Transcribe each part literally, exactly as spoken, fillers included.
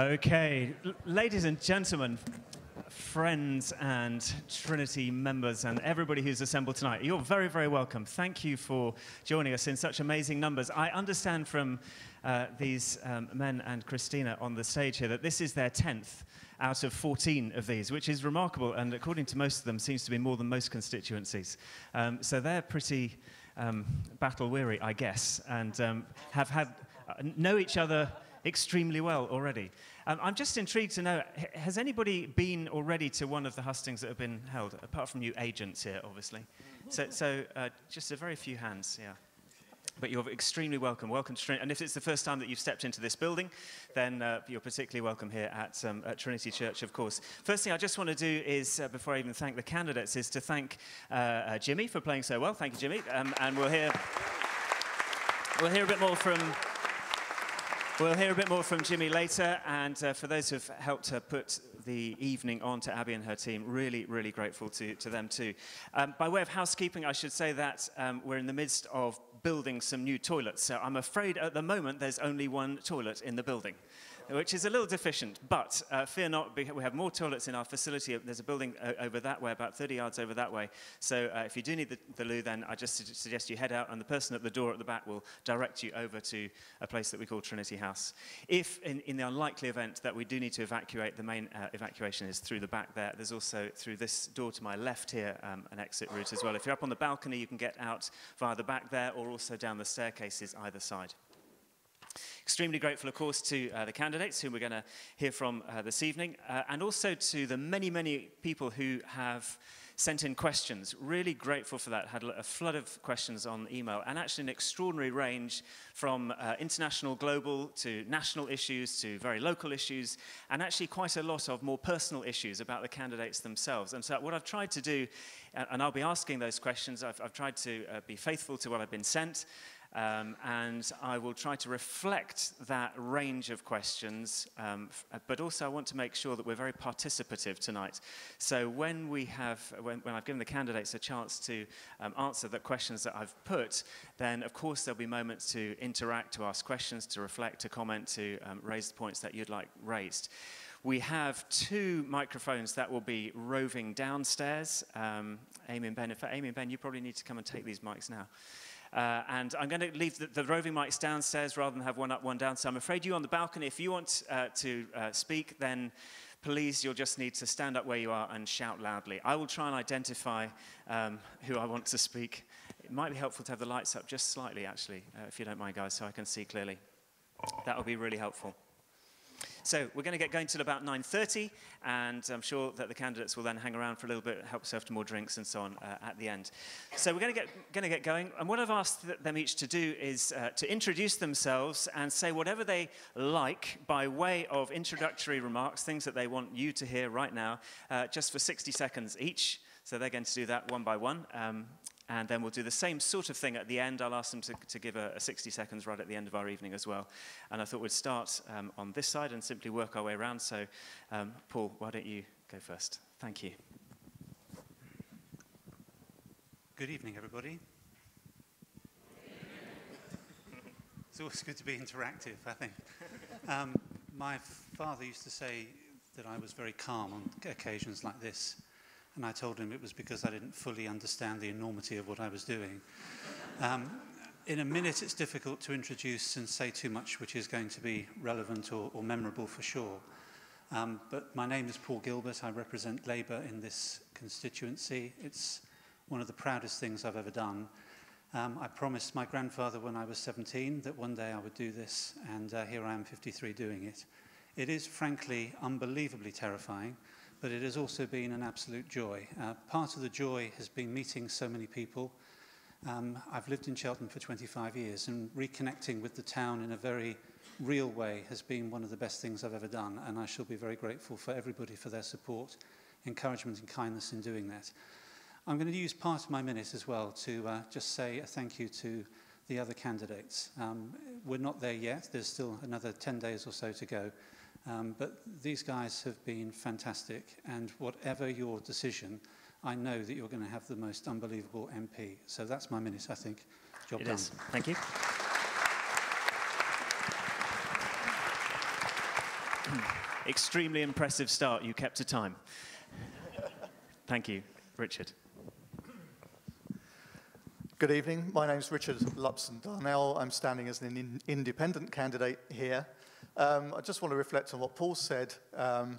Okay, L ladies and gentlemen, friends and Trinity members and everybody who's assembled tonight, you're very, very welcome. Thank you for joining us in such amazing numbers. I understand from uh, these um, men and Christina on the stage here that this is their tenth out of fourteen of these, which is remarkable, and according to most of them, seems to be more than most constituencies. Um, so they're pretty um, battle-weary, I guess, and um, have had uh, know each other extremely well already. Um, I'm just intrigued to know, has anybody been already to one of the hustings that have been held, apart from you agents here, obviously? So, so uh, just a very few hands, yeah. But you're extremely welcome. Welcome to Trinity. And if it's the first time that you've stepped into this building, then uh, you're particularly welcome here at, um, at Trinity Church, of course. First thing I just want to do is, uh, before I even thank the candidates, is to thank uh, uh, Jimmy for playing so well. Thank you, Jimmy. Um, and we'll hear, we'll hear a bit more from... We'll hear a bit more from Jimmy later, and uh, for those who have helped her put the evening on, to Abby and her team, really, really grateful to, to them too. Um, by way of housekeeping, I should say that um, we're in the midst of building some new toilets, so I'm afraid at the moment there's only one toilet in the building, which is a little deficient, but uh, fear not, we have more toilets in our facility. There's a building over that way, about thirty yards over that way, so uh, if you do need the, the loo, then I just su suggest you head out, and the person at the door at the back will direct you over to a place that we call Trinity House. If, in, in the unlikely event that we do need to evacuate, the main uh, evacuation is through the back there. There's also, through this door to my left here, um, an exit route as well. If you're up on the balcony, you can get out via the back there, or also down the staircases either side. Extremely grateful, of course, to uh, the candidates whom we're going to hear from uh, this evening, uh, and also to the many, many people who have sent in questions. Really grateful for that. Had a flood of questions on email, and actually an extraordinary range from uh, international, global, to national issues, to very local issues, and actually quite a lot of more personal issues about the candidates themselves. And so what I've tried to do, and I'll be asking those questions, I've, I've tried to uh, be faithful to what I've been sent, Um, and I will try to reflect that range of questions, um, but also I want to make sure that we're very participative tonight. So when we have, when, when I've given the candidates a chance to um, answer the questions that I've put, then of course there'll be moments to interact, to ask questions, to reflect, to comment, to um, raise the points that you'd like raised. We have two microphones that will be roving downstairs. Um, Amy and Ben, in fact, Amy and Ben, you probably need to come and take these mics now. Uh, and I'm going to leave the, the roving mics downstairs rather than have one up, one down. So I'm afraid you on the balcony, if you want uh, to uh, speak, then please, you'll just need to stand up where you are and shout loudly. I will try and identify um, who I want to speak. It might be helpful to have the lights up just slightly, actually, uh, if you don't mind, guys, so I can see clearly. That will be really helpful. So we're going to get going till about nine thirty, and I'm sure that the candidates will then hang around for a little bit, help serve to more drinks and so on uh, at the end. So we're going to, get, going to get going, and what I've asked them each to do is uh, to introduce themselves and say whatever they like by way of introductory remarks, things that they want you to hear right now, uh, just for sixty seconds each. So they're going to do that one by one. Um, And then we'll do the same sort of thing at the end. I'll ask them to, to give a, a sixty seconds right at the end of our evening as well. And I thought we'd start um, on this side and simply work our way around. So, um, Paul, why don't you go first? Thank you. Good evening, everybody. It's always good to be interactive, I think. Um, my father used to say that I was very calm on occasions like this. And I told him it was because I didn't fully understand the enormity of what I was doing. Um, in a minute, it's difficult to introduce and say too much which is going to be relevant or, or memorable for sure. Um, but my name is Paul Gilbert. I represent Labour in this constituency. It's one of the proudest things I've ever done. Um, I promised my grandfather when I was seventeen that one day I would do this, and uh, here I am fifty-three doing it. It is, frankly, unbelievably terrifying. But it has also been an absolute joy. Uh, part of the joy has been meeting so many people. Um, I've lived in Cheltenham for twenty-five years, and reconnecting with the town in a very real way has been one of the best things I've ever done, and I shall be very grateful for everybody for their support, encouragement and kindness in doing that. I'm going to use part of my minute as well to uh, just say a thank you to the other candidates. Um, we're not there yet. There's still another ten days or so to go. Um, but these guys have been fantastic, and whatever your decision, I know that you're going to have the most unbelievable M P. So that's my minute, I think. Job done. Thank you. Extremely impressive start. You kept to time. Thank you, Richard. Good evening. My name is Richard Lupson-Darnell. I'm standing as an in independent candidate here. Um, I just want to reflect on what Paul said. Um,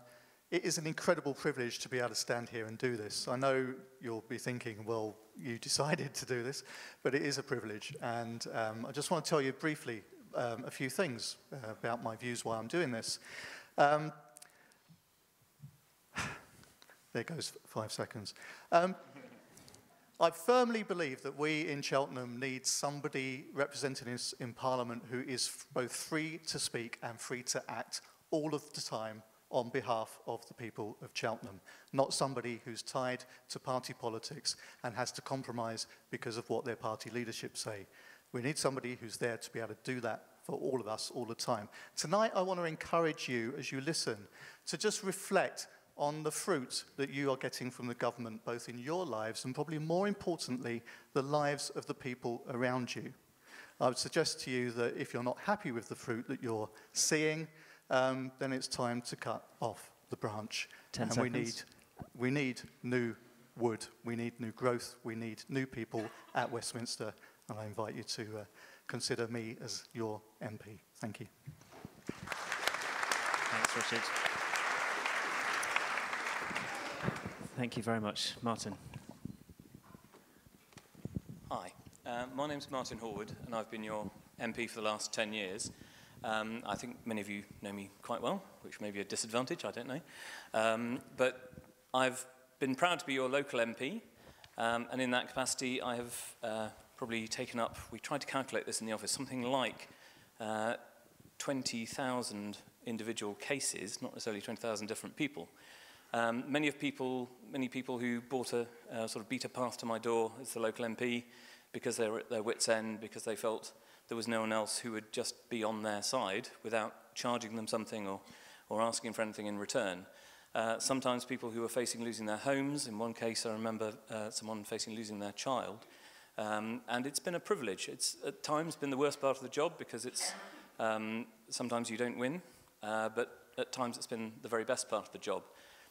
it is an incredible privilege to be able to stand here and do this. I know you'll be thinking, well, you decided to do this, but it is a privilege. And um, I just want to tell you briefly um, a few things uh, about my views why I'm doing this. Um, there goes five seconds. Um, I firmly believe that we in Cheltenham need somebody representing us in Parliament who is both free to speak and free to act all of the time on behalf of the people of Cheltenham, not somebody who's tied to party politics and has to compromise because of what their party leadership say. We need somebody who's there to be able to do that for all of us all the time. Tonight, I want to encourage you, as you listen, to just reflect on the fruit that you are getting from the government, both in your lives and probably more importantly, the lives of the people around you. I would suggest to you that if you're not happy with the fruit that you're seeing, um, then it's time to cut off the branch. Ten and seconds. We need, we need new wood, we need new growth, we need new people at Westminster, and I invite you to uh, consider me as your M P. Thank you. Thanks, Richard. Thank you very much. Martin. Hi, uh, my name's Martin Horwood and I've been your M P for the last ten years. Um, I think many of you know me quite well, which may be a disadvantage, I don't know. Um, but I've been proud to be your local M P, um, and in that capacity I have uh, probably taken up, we tried to calculate this in the office, something like uh, twenty thousand individual cases, not necessarily twenty thousand different people. Um, many of people, many people who bought a uh, sort of beat a path to my door as the local M P because they were at their wits' end, because they felt there was no one else who would just be on their side without charging them something or, or asking for anything in return. Uh, sometimes people who were facing losing their homes. In one case, I remember uh, someone facing losing their child. Um, and it's been a privilege. It's at times been the worst part of the job because it's um, sometimes you don't win, uh, but at times it's been the very best part of the job.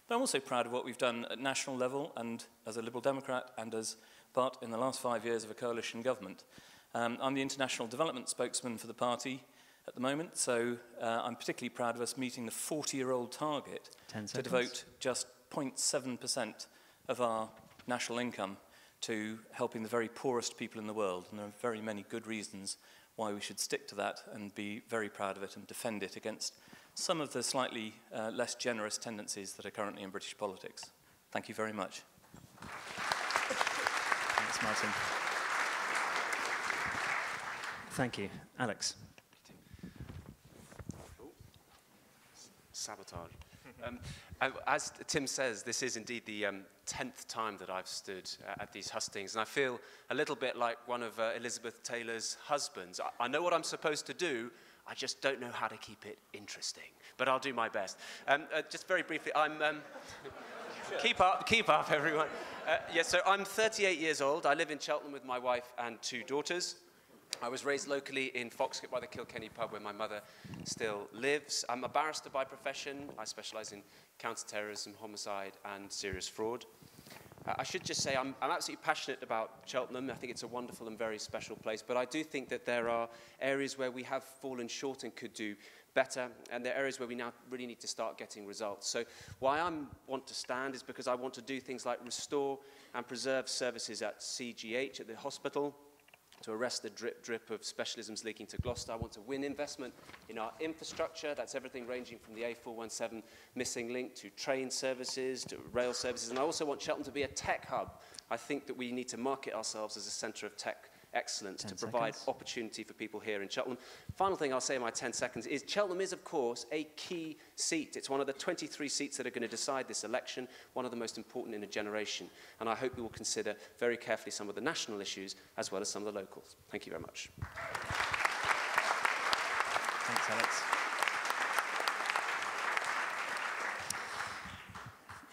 But I'm also proud of what we've done at national level and as a Liberal Democrat and as part in the last five years of a coalition government. Um, I'm the international development spokesman for the party at the moment, so uh, I'm particularly proud of us meeting the forty-year-old target to devote just zero point seven percent of our national income to helping the very poorest people in the world. And there are very many good reasons why we should stick to that and be very proud of it and defend it against some of the slightly uh, less generous tendencies that are currently in British politics. Thank you very much. Thanks, Martin. Thank you. Alex. Oh. Sabotage. um, as Tim says, this is indeed the um, tenth time that I've stood uh, at these hustings, and I feel a little bit like one of uh, Elizabeth Taylor's husbands. I, I know what I'm supposed to do, I just don't know how to keep it interesting, but I'll do my best. Um, uh, just very briefly, I'm... Um, keep up, keep up, everyone. Uh, yeah, so I'm thirty-eight years old. I live in Cheltenham with my wife and two daughters. I was raised locally in Foxgate by the Kilkenny pub where my mother still lives. I'm a barrister by profession. I specialise in counter-terrorism, homicide and serious fraud. Uh, I should just say I'm, I'm absolutely passionate about Cheltenham. I think it's a wonderful and very special place, but I do think that there are areas where we have fallen short and could do better, and there are areas where we now really need to start getting results. So why I want to stand is because I want to do things like restore and preserve services at C G H, at the hospital, to arrest the drip drip of specialisms leaking to Gloucester. I want to win investment in our infrastructure. That's everything ranging from the A four one seven missing link to train services, to rail services. And I also want Cheltenham to be a tech hub. I think that we need to market ourselves as a centre of tech excellence to provide seconds. opportunity for people here in Cheltenham. Final thing I'll say in my ten seconds is Cheltenham is, of course, a key seat. It's one of the twenty-three seats that are going to decide this election, one of the most important in a generation. And I hope we will consider very carefully some of the national issues as well as some of the locals. Thank you very much. Thanks, Alex.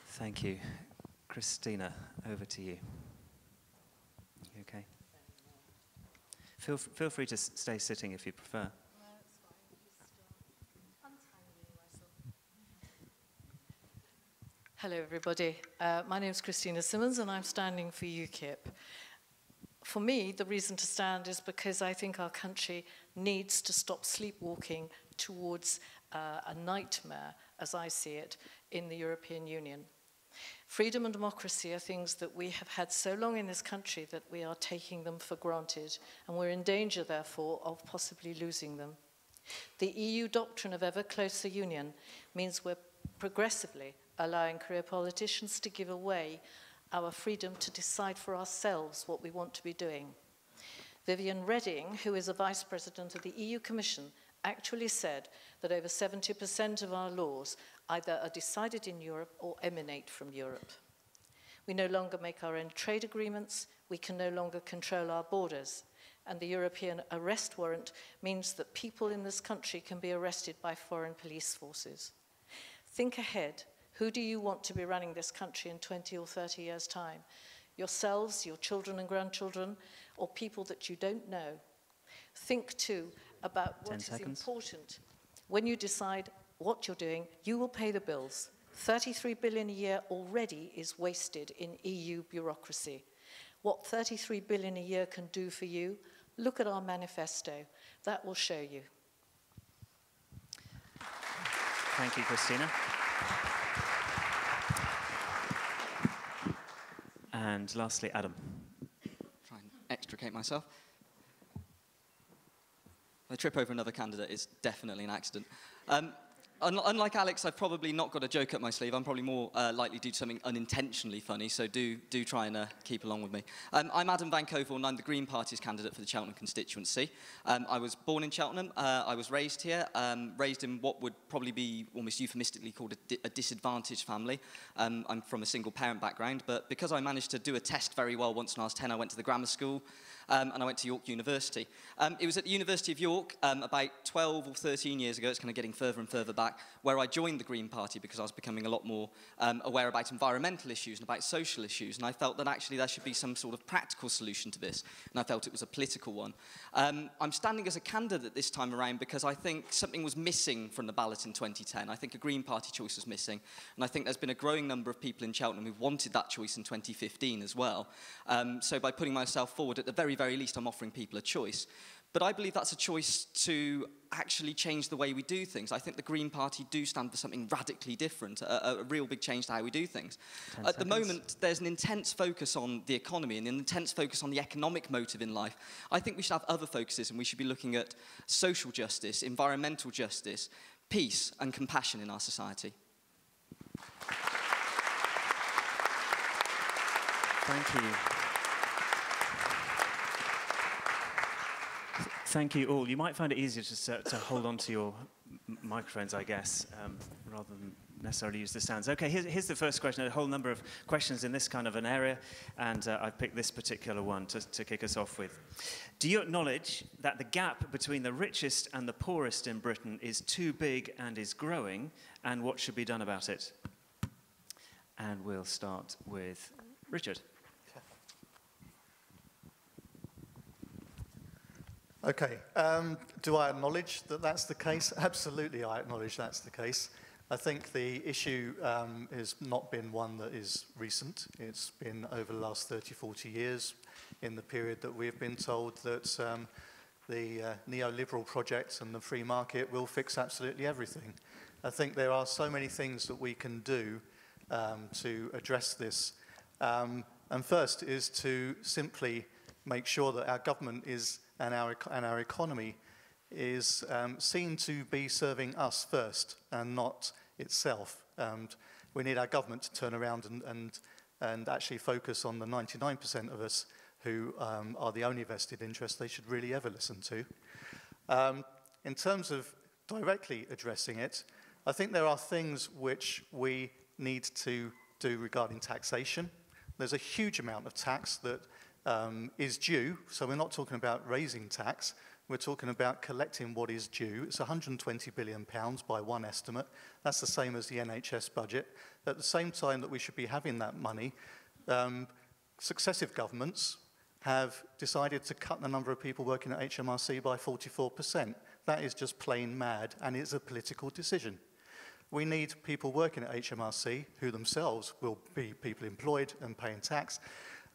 Thank you. Christina, over to you. You okay? Feel, feel free to stay sitting if you prefer. No, it's fine. Just, um, untie me myself. Hello, everybody. Uh, my name is Christina Simmonds, and I'm standing for U KIP. For me, the reason to stand is because I think our country needs to stop sleepwalking towards uh, a nightmare, as I see it, in the European Union. Freedom and democracy are things that we have had so long in this country that we are taking them for granted, and we're in danger, therefore, of possibly losing them. The E U doctrine of ever closer union means we're progressively allowing career politicians to give away our freedom to decide for ourselves what we want to be doing. Vivian Redding, who is a vice president of the E U Commission, actually said that over seventy percent of our laws either are decided in Europe or emanate from Europe. We no longer make our own trade agreements, we can no longer control our borders, and the European arrest warrant means that people in this country can be arrested by foreign police forces. Think ahead. Who do you want to be running this country in twenty or thirty years' time? Yourselves, your children and grandchildren, or people that you don't know? Think, too, about what is important. When you decide what you're doing, you will pay the bills. thirty-three billion a year already is wasted in E U bureaucracy. What thirty-three billion a year can do for you, look at our manifesto. That will show you. Thank you, Christina. And lastly, Adam. Try and extricate myself. The trip over another candidate is definitely an accident. Um, un unlike Alex, I've probably not got a joke up my sleeve. I'm probably more uh, likely to do something unintentionally funny, so do, do try and uh, keep along with me. Um, I'm Adam Van Coevorden, I'm the Green Party's candidate for the Cheltenham constituency. Um, I was born in Cheltenham, uh, I was raised here, um, raised in what would probably be almost euphemistically called a, di a disadvantaged family. Um, I'm from a single parent background, but because I managed to do a test very well once when I was ten, I went to the grammar school. Um, and I went to York University. Um, it was at the University of York um, about twelve or thirteen years ago, it's kind of getting further and further back, where I joined the Green Party because I was becoming a lot more um, aware about environmental issues and about social issues, and I felt that actually there should be some sort of practical solution to this, and I felt it was a political one. Um, I'm standing as a candidate this time around because I think something was missing from the ballot in twenty ten. I think a Green Party choice was missing, and I think there's been a growing number of people in Cheltenham who wanted that choice in twenty fifteen as well. Um, so by putting myself forward at the very very least, I'm offering people a choice. But I believe that's a choice to actually change the way we do things. I think the Green Party do stand for something radically different, a, a real big change to how we do things. At seconds. the moment, there's an intense focus on the economy and an intense focus on the economic motive in life. I think we should have other focuses, and we should be looking at social justice, environmental justice, peace and compassion in our society. Thank you. Thank you all. You might find it easier to, uh, to hold on to your m microphones, I guess, um, rather than necessarily use the stands. OK, here's, here's the first question. A whole number of questions in this kind of an area, and uh, I've picked this particular one to, to kick us off with. Do you acknowledge that the gap between the richest and the poorest in Britain is too big and is growing, and what should be done about it? And we'll start with Richard. Okay, um, do I acknowledge that that's the case? Absolutely, I acknowledge that's the case. I think the issue um, has not been one that is recent. It's been over the last thirty, forty years, in the period that we've been told that um, the uh, neoliberal projects and the free market will fix absolutely everything. I think there are so many things that we can do um, to address this. Um, and first is to simply make sure that our government is And our, and our economy is um, seen to be serving us first and not itself. Um, we need our government to turn around and, and, and actually focus on the ninety-nine percent of us who um, are the only vested interest they should really ever listen to. Um, in terms of directly addressing it, I think there are things which we need to do regarding taxation. There's a huge amount of tax that Um, is due, so we're not talking about raising tax, we're talking about collecting what is due. It's one hundred and twenty billion pounds by one estimate. That's the same as the N H S budget. At the same time that we should be having that money, um, successive governments have decided to cut the number of people working at H M R C by forty-four percent. That is just plain mad, and it's a political decision. We need people working at H M R C, who themselves will be people employed and paying tax,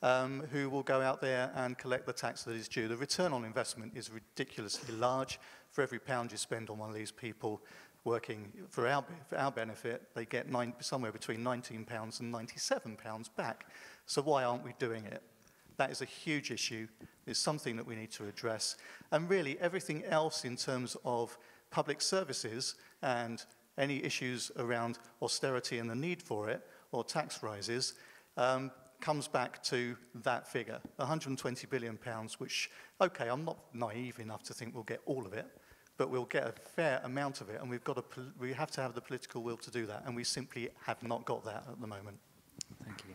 um, who will go out there and collect the tax that is due. The return on investment is ridiculously large. For every pound you spend on one of these people working for our, for our benefit, they get nine, somewhere between nineteen pounds and ninety-seven pounds back. So why aren't we doing it? That is a huge issue. It's something that we need to address. And really, everything else in terms of public services and any issues around austerity and the need for it, or tax rises, um, comes back to that figure, one hundred and twenty billion pounds, which, okay, I'm not naive enough to think we'll get all of it, but we'll get a fair amount of it, and we've got to, we have to have the political will to do that, and we simply have not got that at the moment. Thank you.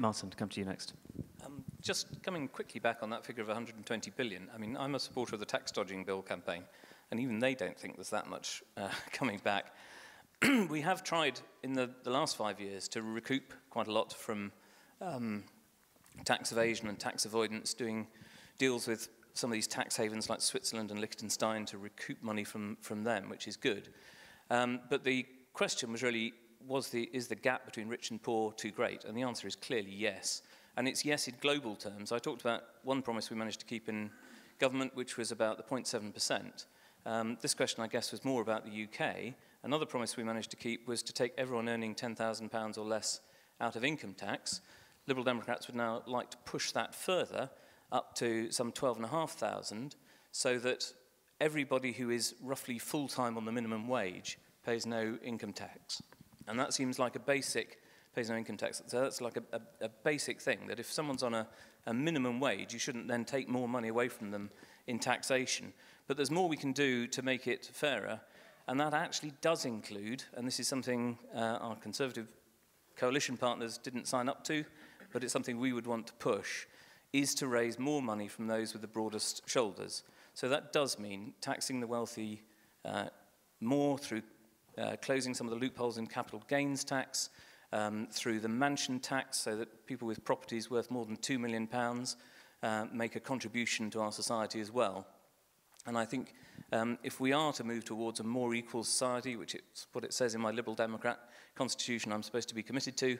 Martin, to come to you next. Um, just coming quickly back on that figure of one hundred and twenty billion, I mean, I'm a supporter of the tax dodging bill campaign, and even they don't think there's that much uh, coming back. We have tried in the, the last five years to recoup quite a lot from um, tax evasion and tax avoidance, doing deals with some of these tax havens like Switzerland and Liechtenstein to recoup money from, from them, which is good. Um, but the question was really, was the, is the gap between rich and poor too great? And the answer is clearly yes. And it's yes in global terms. I talked about one promise we managed to keep in government, which was about the zero point seven percent. Um, this question, I guess, was more about the U K. Another promise we managed to keep was to take everyone earning ten thousand pounds or less out of income tax. Liberal Democrats would now like to push that further up to some twelve thousand five hundred, so that everybody who is roughly full-time on the minimum wage pays no income tax. And that seems like a basic, pays no income tax, so that's like a, a, a basic thing, that if someone's on a, a minimum wage, you shouldn't then take more money away from them in taxation. But there's more we can do to make it fairer, and that actually does include, and this is something uh, our Conservative coalition partners didn't sign up to, but it's something we would want to push, is to raise more money from those with the broadest shoulders. So that does mean taxing the wealthy uh, more through Uh, closing some of the loopholes in capital gains tax, um, through the mansion tax, so that people with properties worth more than two million pounds uh, make a contribution to our society as well. And I think um, if we are to move towards a more equal society, which is what it says in my Liberal Democrat constitution I'm supposed to be committed to,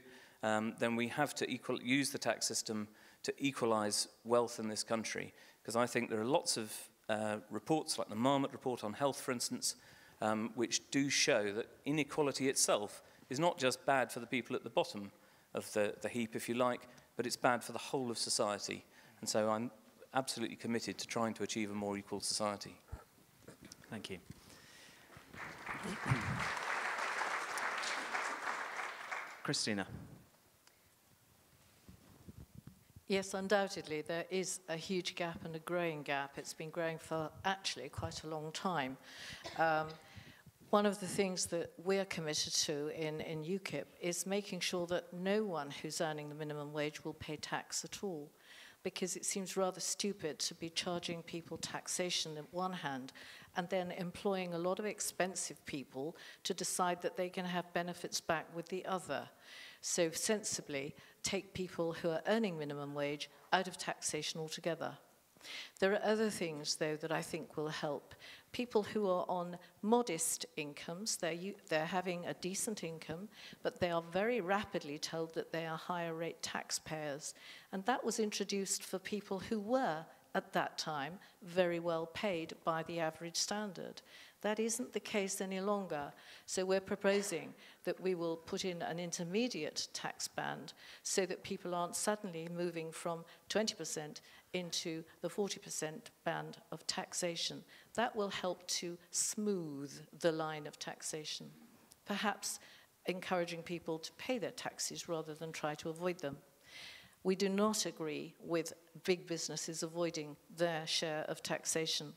um, then we have to equal, use the tax system to equalise wealth in this country. Because I think there are lots of uh, reports, like the Marmot report on health, for instance, Um, which do show that inequality itself is not just bad for the people at the bottom of the, the heap, if you like, but it's bad for the whole of society. And so I'm absolutely committed to trying to achieve a more equal society. Thank you. Christina. Yes, undoubtedly, there is a huge gap and a growing gap. It's been growing for actually quite a long time. Um, one of the things that we're committed to in, in U KIP is making sure that no one who's earning the minimum wage will pay tax at all, because it seems rather stupid to be charging people taxation in one hand and then employing a lot of expensive people to decide that they can have benefits back with the other. So sensibly, take people who are earning minimum wage out of taxation altogether. There are other things, though, that I think will help. People who are on modest incomes, they're, they're having a decent income, but they are very rapidly told that they are higher rate taxpayers. And that was introduced for people who were, at that time, very well paid by the average standard. That isn't the case any longer. So we're proposing that we will put in an intermediate tax band so that people aren't suddenly moving from twenty percent into the forty percent band of taxation. That will help to smooth the line of taxation, perhaps encouraging people to pay their taxes rather than try to avoid them. We do not agree with big businesses avoiding their share of taxation.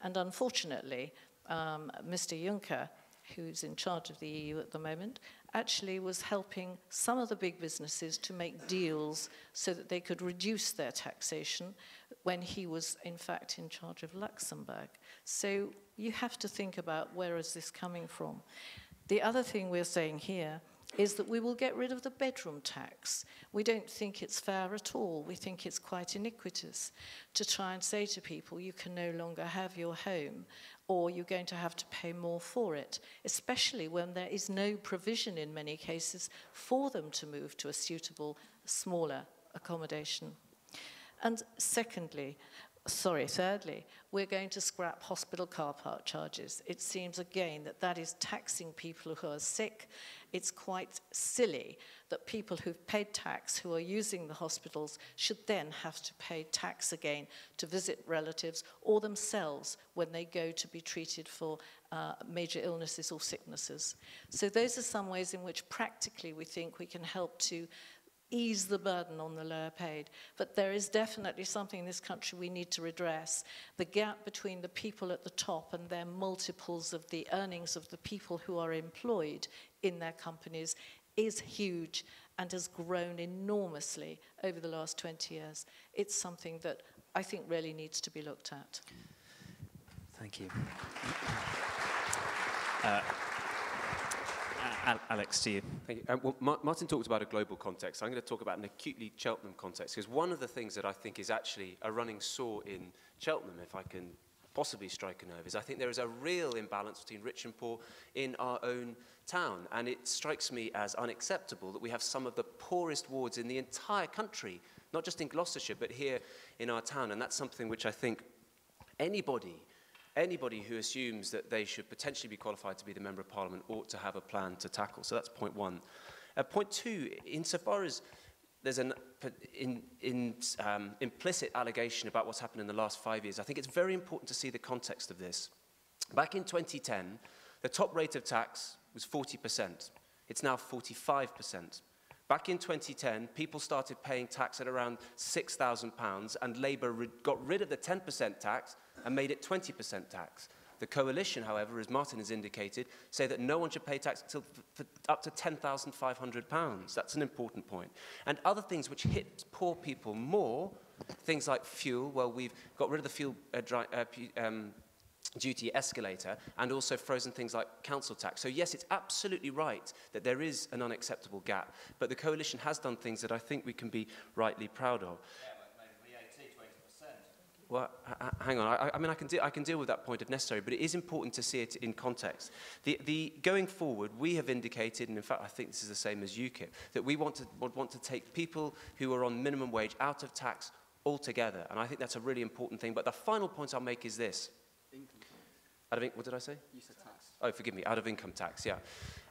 And unfortunately, Um, Mister Juncker, who's in charge of the E U at the moment, actually was helping some of the big businesses to make deals so that they could reduce their taxation when he was, in fact, in charge of Luxembourg. So you have to think about where is this coming from. The other thing we're saying here is that we will get rid of the bedroom tax. We don't think it's fair at all. We think it's quite iniquitous to try and say to people, you can no longer have your home, or you're going to have to pay more for it, especially when there is no provision in many cases for them to move to a suitable, smaller accommodation. And secondly, Sorry, thirdly, we're going to scrap hospital car park charges. It seems, again, that that is taxing people who are sick. It's quite silly that people who've paid tax, who are using the hospitals, should then have to pay tax again to visit relatives or themselves when they go to be treated for uh, major illnesses or sicknesses. So those are some ways in which practically we think we can help to ease the burden on the lower paid. But there is definitely something in this country we need to redress. The gap between the people at the top and their multiples of the earnings of the people who are employed in their companies is huge and has grown enormously over the last twenty years. It's something that I think really needs to be looked at. Thank you. Uh, Alex, to you. Thank you. Uh, well, Ma Martin talked about a global context. I'm going to talk about an acutely Cheltenham context, because one of the things that I think is actually a running sore in Cheltenham, if I can possibly strike a nerve, is I think there is a real imbalance between rich and poor in our own town. And it strikes me as unacceptable that we have some of the poorest wards in the entire country, not just in Gloucestershire, but here in our town. And that's something which I think anybody Anybody who assumes that they should potentially be qualified to be the Member of Parliament ought to have a plan to tackle. So that's point one. Uh, point two, insofar as there's an in, in, um, implicit allegation about what's happened in the last five years, I think it's very important to see the context of this. Back in twenty ten, the top rate of tax was forty percent. It's now forty-five percent. Back in twenty ten, people started paying tax at around six thousand pounds, and Labour got rid of the ten percent tax and made it twenty percent tax. The coalition, however, as Martin has indicated, say that no one should pay tax until for up to ten thousand five hundred pounds. That's an important point. And other things which hit poor people more, things like fuel. Well, we've got rid of the fuel uh, dry, uh, um, duty escalator, and also frozen things like council tax. So yes, it's absolutely right that there is an unacceptable gap, but the coalition has done things that I think we can be rightly proud of. Well, hang on. I, I mean, I can, I can deal with that point if necessary, but it is important to see it in context. The, the, going forward, we have indicated, and in fact, I think this is the same as UKIP, that we want to, want to take people who are on minimum wage out of tax altogether, and I think that's a really important thing. But the final point I'll make is this. Income tax. Out of in what did I say? You said tax. Oh, forgive me. Out of income tax, yeah.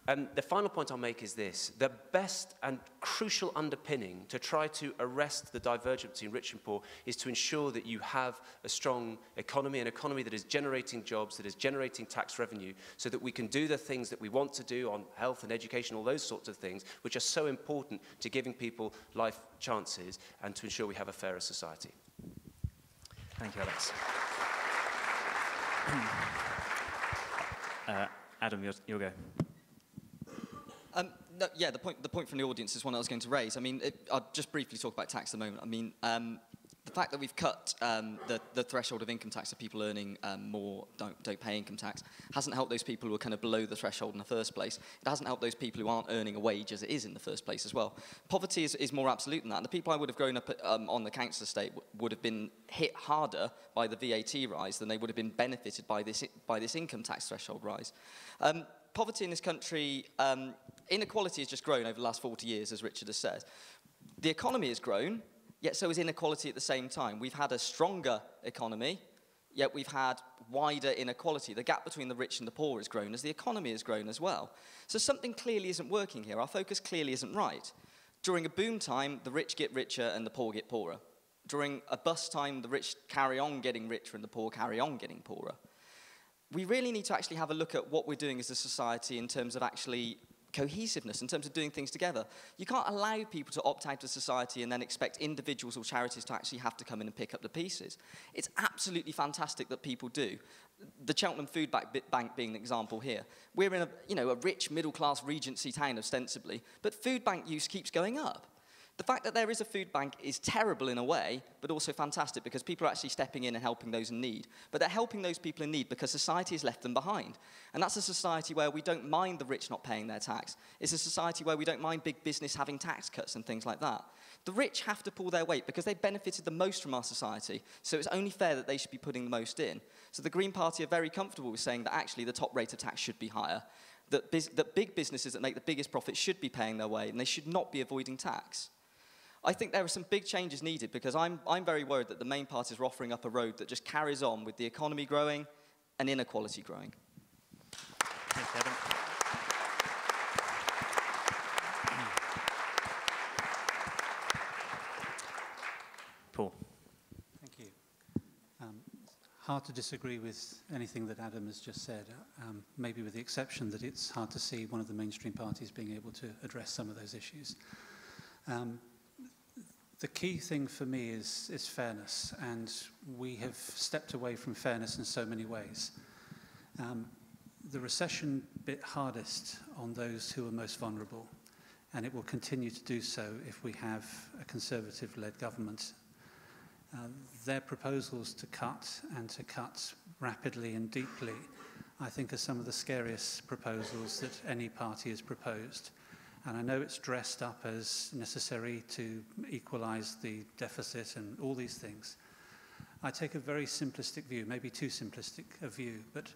Um, the final point I'll make is this. The best and crucial underpinning to try to arrest the divergence between rich and poor is to ensure that you have a strong economy, an economy that is generating jobs, that is generating tax revenue, so that we can do the things that we want to do on health and education, all those sorts of things, which are so important to giving people life chances and to ensure we have a fairer society. Thank you, Alex. uh, Adam, you'll, you'll go. Um, no, yeah, the point, the point from the audience is one I was going to raise. I mean, it, I'll just briefly talk about tax at the moment. I mean, um, the fact that we've cut um, the, the threshold of income tax, of people earning um, more don't, don't pay income tax, hasn't helped those people who are kind of below the threshold in the first place. It hasn't helped those people who aren't earning a wage as it is in the first place as well. Poverty is, is more absolute than that. And the people I would have grown up at, um, on the council estate would have been hit harder by the V A T rise than they would have been benefited by this, by this income tax threshold rise. Um, Poverty in this country, um, inequality has just grown over the last forty years, as Richard has said. The economy has grown, yet so has inequality at the same time. We've had a stronger economy, yet we've had wider inequality. The gap between the rich and the poor has grown as the economy has grown as well. So something clearly isn't working here. Our focus clearly isn't right. During a boom time, the rich get richer and the poor get poorer. During a bust time, the rich carry on getting richer and the poor carry on getting poorer. We really need to actually have a look at what we're doing as a society in terms of actually cohesiveness, in terms of doing things together. You can't allow people to opt out of society and then expect individuals or charities to actually have to come in and pick up the pieces. It's absolutely fantastic that people do. The Cheltenham Food Bank being an example here. We're in a, you know, a rich middle-class Regency town, ostensibly, but food bank use keeps going up. The fact that there is a food bank is terrible in a way, but also fantastic because people are actually stepping in and helping those in need. But they're helping those people in need because society has left them behind. And that's a society where we don't mind the rich not paying their tax. It's a society where we don't mind big business having tax cuts and things like that. The rich have to pull their weight because they benefited the most from our society, so it's only fair that they should be putting the most in. So the Green Party are very comfortable with saying that actually the top rate of tax should be higher, that, that big businesses that make the biggest profits should be paying their way and they should not be avoiding tax. I think there are some big changes needed because I'm, I'm very worried that the main parties are offering up a road that just carries on with the economy growing and inequality growing. Thanks, Adam. Paul. Thank you. Um, hard to disagree with anything that Adam has just said, um, maybe with the exception that it's hard to see one of the mainstream parties being able to address some of those issues. Um, The key thing for me is, is fairness, and we have stepped away from fairness in so many ways. Um, the recession bit hardest on those who are most vulnerable, and it will continue to do so if we have a Conservative-led government. Uh, their proposals to cut, and to cut rapidly and deeply, I think are some of the scariest proposals that any party has proposed. And I know it's dressed up as necessary to equalize the deficit and all these things. I take a very simplistic view, maybe too simplistic a view, but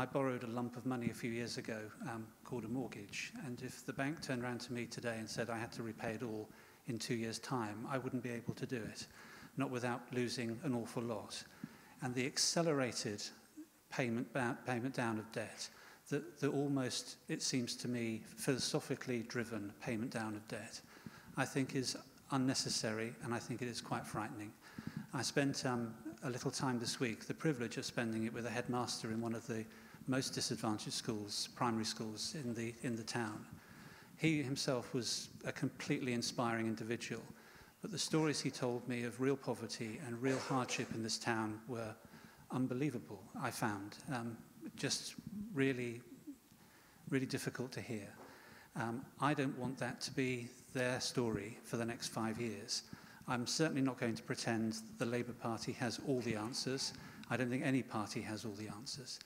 I borrowed a lump of money a few years ago um, called a mortgage. And if the bank turned around to me today and said I had to repay it all in two years' time, I wouldn't be able to do it, not without losing an awful lot. And the accelerated payment, payment down of debt, The, the almost, it seems to me, philosophically driven payment down of debt, I think is unnecessary, and I think it is quite frightening. I spent um, a little time this week, the privilege of spending it with a headmaster in one of the most disadvantaged schools, primary schools in the, in the town. He himself was a completely inspiring individual, but the stories he told me of real poverty and real hardship in this town were unbelievable, I found. Um, just really, really difficult to hear. Um, I don't want that to be their story for the next five years. I'm certainly not going to pretend that the Labour Party has all the answers. I don't think any party has all the answers.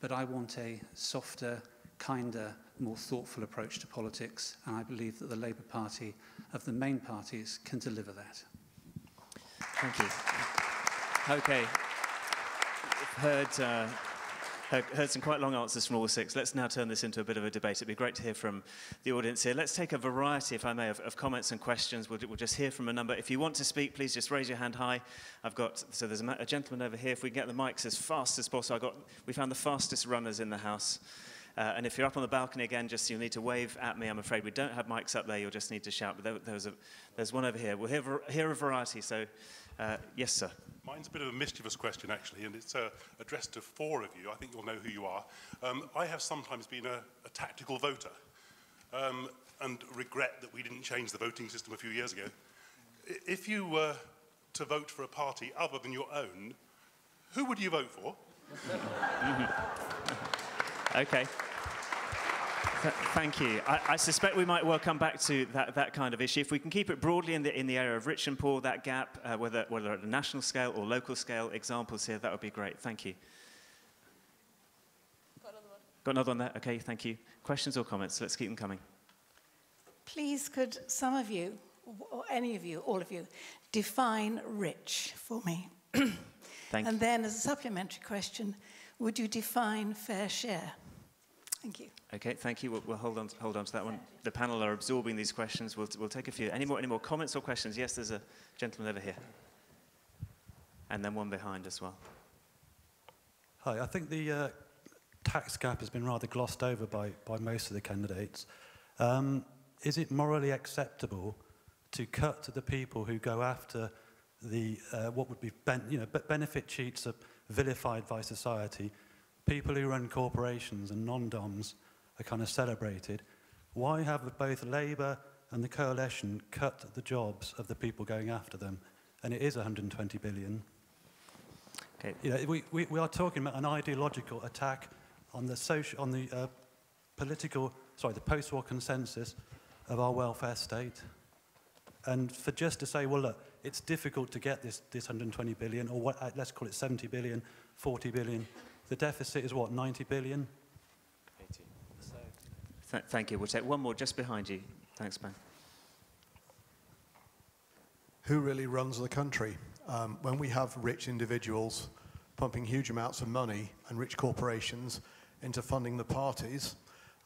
But I want a softer, kinder, more thoughtful approach to politics, and I believe that the Labour Party, of the main parties, can deliver that. Thank you. Okay. Heard... Uh Heard some quite long answers from all six. Let's now turn this into a bit of a debate. It'd be great to hear from the audience here. Let's take a variety, if I may, of, of comments and questions. We'll, we'll just hear from a number. If you want to speak, please just raise your hand high. I've got, so there's a, a gentleman over here. If we can get the mics as fast as possible, I got, we found the fastest runners in the house. Uh, and if you're up on the balcony again, just you'll need to wave at me, I'm afraid. We don't have mics up there. You'll just need to shout. But there, there's, a, there's one over here. We'll hear, hear a variety. So, uh, yes, sir. Mine's a bit of a mischievous question, actually, and it's uh, addressed to four of you. I think you'll know who you are. Um, I have sometimes been a, a tactical voter um, and regret that we didn't change the voting system a few years ago. If you were to vote for a party other than your own, who would you vote for? Mm-hmm. Okay. Th thank you. I, I suspect we might well come back to that, that kind of issue. If we can keep it broadly in the, in the area of rich and poor, that gap, uh, whether, whether at a national scale or local scale, examples here, that would be great. Thank you. Got another one. Got another one there? Okay, thank you. Questions or comments? Let's keep them coming. Please, could some of you, or any of you, all of you, define rich for me? Thank and you. And then, as a supplementary question, would you define fair share? Thank you. Okay, thank you. We'll, we'll hold on to, hold on to that one. The panel are absorbing these questions. We'll, we'll take a few. Any more, any more comments or questions? Yes, there's a gentleman over here. And then one behind as well. Hi, I think the uh, tax gap has been rather glossed over by, by most of the candidates. Um, is it morally acceptable to cut to the people who go after the, uh, what would be, ben you know, benefit sheets are vilified by society? People who run corporations and non-doms are kind of celebrated. Why have both Labour and the coalition cut the jobs of the people going after them? And it is one hundred and twenty billion. Okay. You know, we, we, we are talking about an ideological attack on the social, on the uh, political, sorry, the post-war consensus of our welfare state. And for just to say, well, look, it's difficult to get this, this one hundred twenty billion, or what, let's call it seventy billion, forty billion. The deficit is what, ninety billion? eighty. So. Th thank you. We'll take one more just behind you. Thanks, man. Who really runs the country? Um, when we have rich individuals pumping huge amounts of money and rich corporations into funding the parties,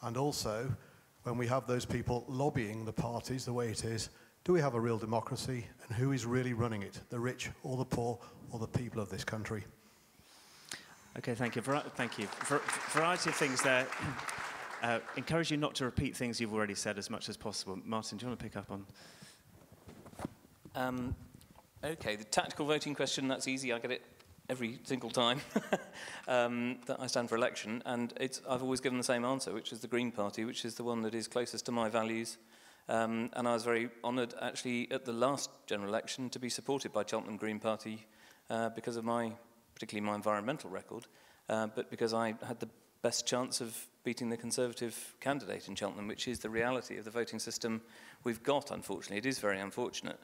and also when we have those people lobbying the parties the way it is, do we have a real democracy, and who is really running it, the rich or the poor or the people of this country? Okay, thank you. Var thank you. Var variety of things there. Uh, encourage you not to repeat things you've already said as much as possible. Martin, do you want to pick up on? Um, okay, the tactical voting question, that's easy. I get it every single time um, that I stand for election, and it's, I've always given the same answer, which is the Green Party, which is the one that is closest to my values. Um, and I was very honoured, actually, at the last general election to be supported by Cheltenham Green Party uh, because of my, particularly my environmental record, uh, but because I had the best chance of beating the Conservative candidate in Cheltenham, which is the reality of the voting system we've got, unfortunately. It is very unfortunate.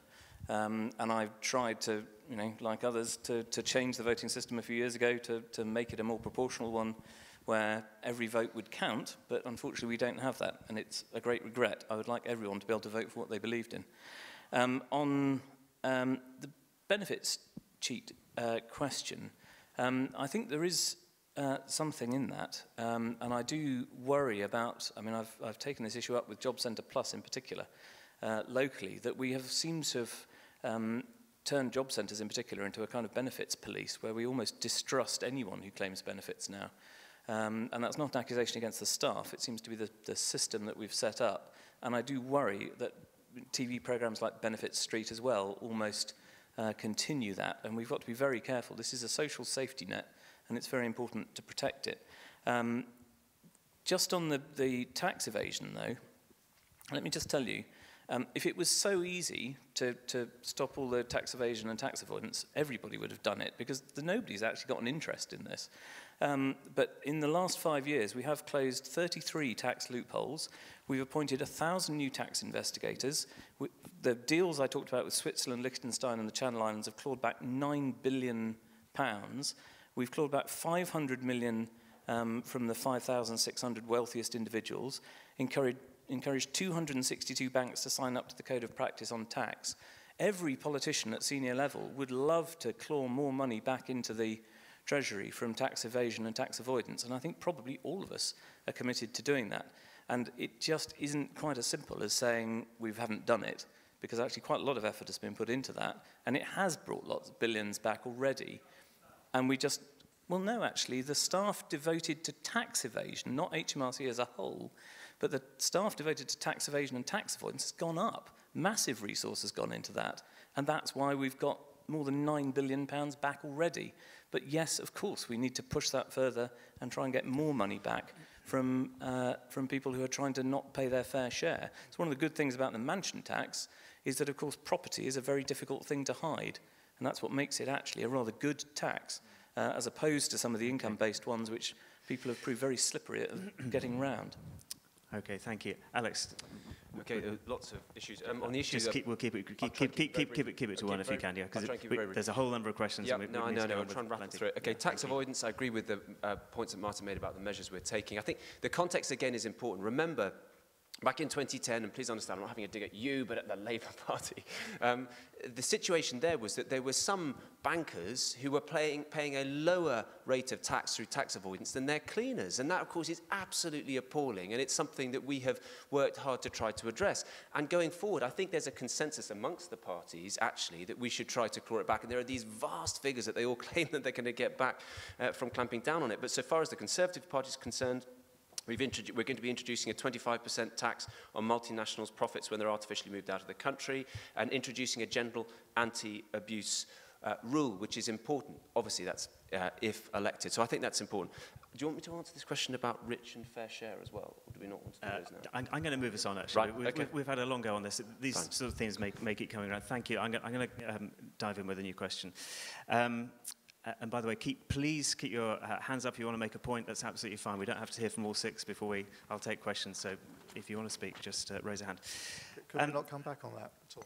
Um, and I've tried to, you know, like others, to, to change the voting system a few years ago to, to make it a more proportional one, where every vote would count, but unfortunately we don't have that, and it's a great regret. I would like everyone to be able to vote for what they believed in. Um, on um, the benefits cheat uh, question, um, I think there is uh, something in that, um, and I do worry about, I mean, I've, I've taken this issue up with Job Centre Plus in particular, uh, locally, that we have seemed to have um, turned job centres in particular into a kind of benefits police, where we almost distrust anyone who claims benefits now. Um, and that's not an accusation against the staff, it seems to be the, the system that we've set up. And I do worry that T V programmes like Benefits Street as well almost uh, continue that. And we've got to be very careful. This is a social safety net, and it's very important to protect it. Um, just on the, the tax evasion, though, let me just tell you, um, if it was so easy to, to stop all the tax evasion and tax avoidance, everybody would have done it, because the, nobody's actually got an interest in this. Um, but in the last five years, we have closed thirty-three tax loopholes. We've appointed one thousand new tax investigators. We, the deals I talked about with Switzerland, Liechtenstein, and the Channel Islands have clawed back nine billion pounds. We've clawed back five hundred million pounds um, from the five thousand six hundred wealthiest individuals, encouraged, encouraged two hundred sixty-two banks to sign up to the Code of Practice on Tax. Every politician at senior level would love to claw more money back into the Treasury from tax evasion and tax avoidance, and I think probably all of us are committed to doing that. And it just isn't quite as simple as saying we haven't done it, because actually quite a lot of effort has been put into that, and it has brought lots of billions back already. And we just, well no actually, the staff devoted to tax evasion, not H M R C as a whole, but the staff devoted to tax evasion and tax avoidance has gone up. Massive resources has gone into that, and that's why we've got more than nine billion pounds back already. But yes, of course, we need to push that further and try and get more money back from, uh, from people who are trying to not pay their fair share. So one of the good things about the mansion tax is that, of course, property is a very difficult thing to hide, and that's what makes it actually a rather good tax, uh, as opposed to some of the income-based ones which people have proved very slippery at getting round. Okay, thank you. Alex. Okay, uh, lots of issues. Um, on the issues, just keep, we'll keep it, keep, keep, keep, keep, keep it, keep it to one if you can, yeah, because there's a whole number of questions. Yeah, no, I know, no, I'm trying to rattle through it. Okay, tax avoidance, I agree with the uh, points that Martin made about the measures we're taking. I think the context, again, is important. Remember, back in twenty ten, and please understand, I'm not having a dig at you, but at the Labour Party, um, the situation there was that there were some bankers who were paying, paying a lower rate of tax through tax avoidance than their cleaners. And that, of course, is absolutely appalling. And it's something that we have worked hard to try to address. And going forward, I think there's a consensus amongst the parties, actually, that we should try to claw it back. And there are these vast figures that they all claim that they're going to get back uh, from clamping down on it. But so far as the Conservative Party is concerned, We've we're going to be introducing a twenty-five percent tax on multinationals' profits when they're artificially moved out of the country, and introducing a general anti-abuse uh, rule, which is important. Obviously, that's uh, if elected. So I think that's important. Do you want me to answer this question about rich and fair share as well, or do we not want to do uh, those now? I'm, I'm going to move us on, actually. Right, we've, okay. we've, we've had a long go on this. These Fine. sort of things make, make it coming around. Thank you. I'm, I'm going to um, dive in with a new question. Um, Uh, and by the way, keep, please keep your uh, hands up if you want to make a point. That's absolutely fine. We don't have to hear from all six before we, I'll take questions. So if you want to speak, just uh, raise a hand. Could um, we not come back on that at all?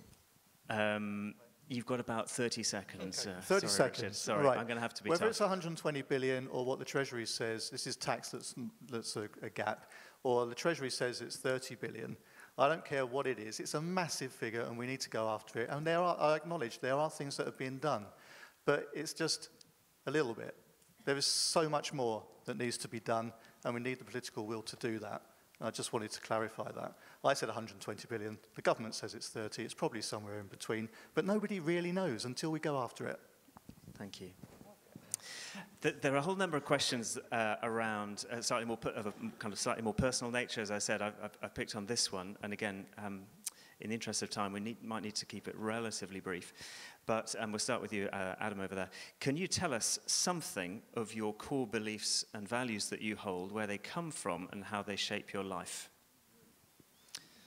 Um, you've got about thirty seconds. Okay. Uh, thirty sorry, seconds. Richard, sorry, right. I'm going to have to be Whether tough. It's one hundred twenty billion or what the Treasury says, this is tax that's, that's a, a gap, or the Treasury says it's thirty billion. I don't care what it is. It's a massive figure, and we need to go after it. And there are, I acknowledge, there are things that have been done, but it's just a little bit. There is so much more that needs to be done, and we need the political will to do that. And I just wanted to clarify that. I said one hundred twenty billion. The government says it's thirty. It's probably somewhere in between, but nobody really knows until we go after it. Thank you. There are a whole number of questions uh, around uh, slightly more of a kind of slightly more personal nature. As I said, I've, I've picked on this one, and again, um, in the interest of time, we need, might need to keep it relatively brief. But um, we'll start with you, uh, Adam, over there. Can you tell us something of your core beliefs and values that you hold, where they come from, and how they shape your life?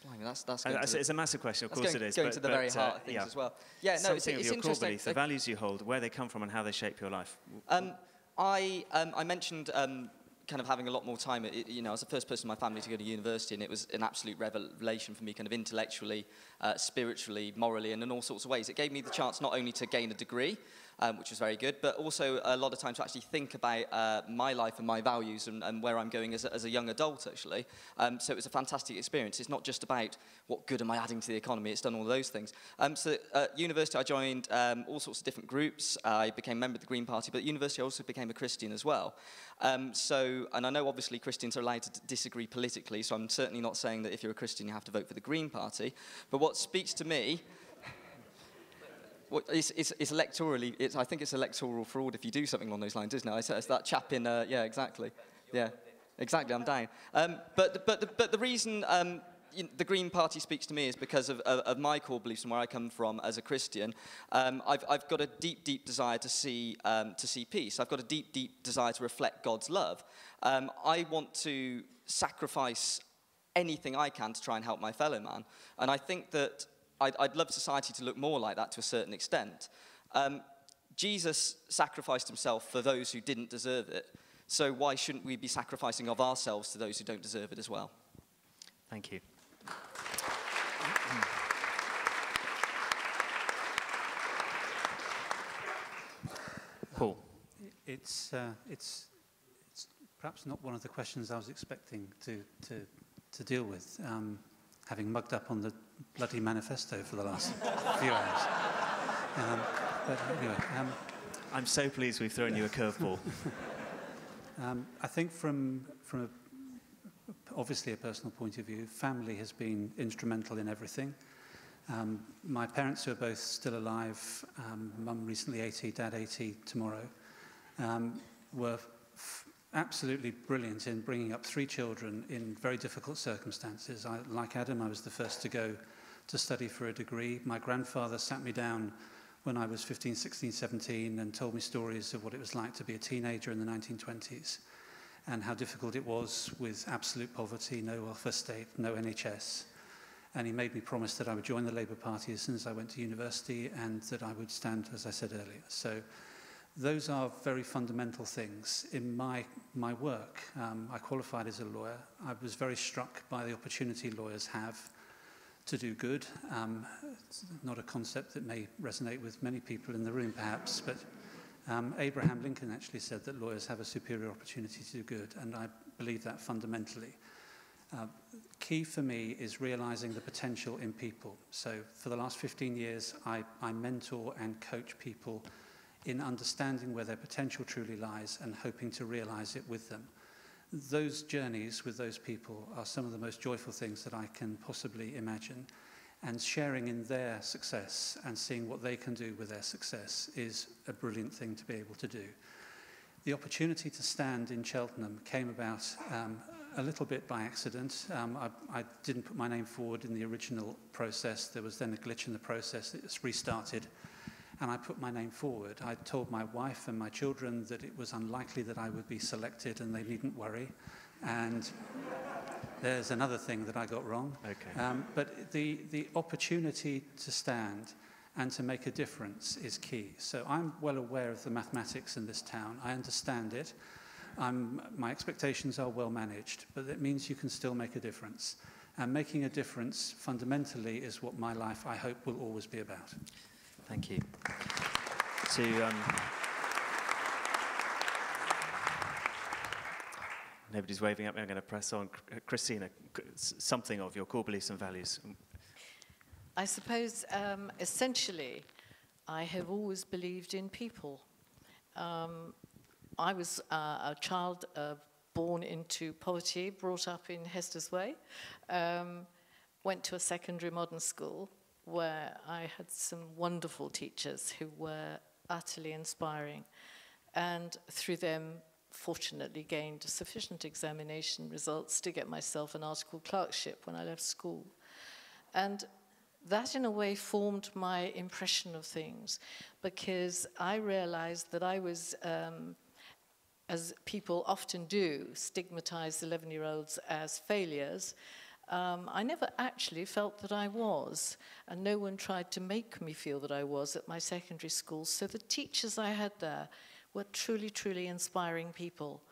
Blimey, that's, that's going uh, to it's the, a massive question, of course going, it is. Going but, to the but, very heart uh, of things yeah. as well. Yeah, no, Something it's, it's of your interesting. Core beliefs, the values you hold, where they come from and how they shape your life. Um, I, um, I mentioned um, kind of having a lot more time. It, you know, I was the first person in my family to go to university, and it was an absolute revelation for me, kind of intellectually, uh, spiritually, morally, and in all sorts of ways. It gave me the chance not only to gain a degree, um, which was very good, but also a lot of time to actually think about uh, my life and my values and, and where I'm going as a, as a young adult, actually. Um, so it was a fantastic experience. It's not just about what good am I adding to the economy. It's done all of those things. Um, so at university, I joined um, all sorts of different groups. I became a member of the Green Party, but at university, I also became a Christian as well. Um, so And I know, obviously, Christians are allowed to disagree politically, so I'm certainly not saying that if you're a Christian, you have to vote for the Green Party. But what speaks to me... Well, it's, it's, it's electorally... It's, I think it's electoral fraud if you do something along those lines, isn't it? It's that chap in... Uh, yeah, exactly. Yeah, exactly, I'm down. Um, but, the, but, the, but the reason... Um, You know, the Green Party speaks to me is because of, of, of my core beliefs and where I come from as a Christian. Um, I've, I've got a deep, deep desire to see, um, to see peace. I've got a deep, deep desire to reflect God's love. Um, I want to sacrifice anything I can to try and help my fellow man. And I think that I'd, I'd love society to look more like that to a certain extent. Um, Jesus sacrificed himself for those who didn't deserve it. So why shouldn't we be sacrificing of ourselves to those who don't deserve it as well? Thank you. Paul, it's uh, it's it's perhaps not one of the questions I was expecting to to to deal with. Um, having mugged up on the bloody manifesto for the last few hours, um, but anyway, um, I'm so pleased we've thrown you a curveball. um, I think from from a obviously a personal point of view, family has been instrumental in everything. Um, my parents, who are both still alive, um, mum recently eighty, dad eighty tomorrow, um, were f absolutely brilliant in bringing up three children in very difficult circumstances. I, like Adam, I was the first to go to study for a degree. My grandfather sat me down when I was fifteen, sixteen, seventeen and told me stories of what it was like to be a teenager in the nineteen twenties. And how difficult it was with absolute poverty, no welfare state, no N H S. And he made me promise that I would join the Labour Party as soon as I went to university and that I would stand, as I said earlier. So those are very fundamental things. In my, my work, um, I qualified as a lawyer. I was very struck by the opportunity lawyers have to do good. Um, it's not a concept that may resonate with many people in the room, perhaps, but Um, Abraham Lincoln actually said that lawyers have a superior opportunity to do good, and I believe that fundamentally. Uh, key for me is realizing the potential in people. So for the last fifteen years, I, I mentor and coach people in understanding where their potential truly lies and hoping to realize it with them. Those journeys with those people are some of the most joyful things that I can possibly imagine. And sharing in their success and seeing what they can do with their success is a brilliant thing to be able to do. The opportunity to stand in Cheltenham came about um, a little bit by accident. Um, I, I didn't put my name forward in the original process. There was then a glitch in the process. It was restarted, and I put my name forward. I told my wife and my children that it was unlikely that I would be selected and they needn't worry. And there's another thing that I got wrong. Okay. Um, but the, the opportunity to stand and to make a difference is key. So I'm well aware of the mathematics in this town. I understand it. I'm, my expectations are well managed, but that means you can still make a difference. And making a difference fundamentally is what my life, I hope, will always be about. Thank you. To, um, nobody's waving at me, I'm going to press on. Christina, something of your core beliefs and values. I suppose, um, essentially, I have always believed in people. Um, I was uh, a child uh, born into poverty, brought up in Hester's Way, um, went to a secondary modern school where I had some wonderful teachers who were utterly inspiring, and through them, fortunately, gained sufficient examination results to get myself an article clerkship when I left school. And that, in a way, formed my impression of things, because I realized that I was, um, as people often do, stigmatize eleven-year-olds as failures. Um, I never actually felt that I was, and no one tried to make me feel that I was at my secondary school, so the teachers I had there were truly, truly inspiring people.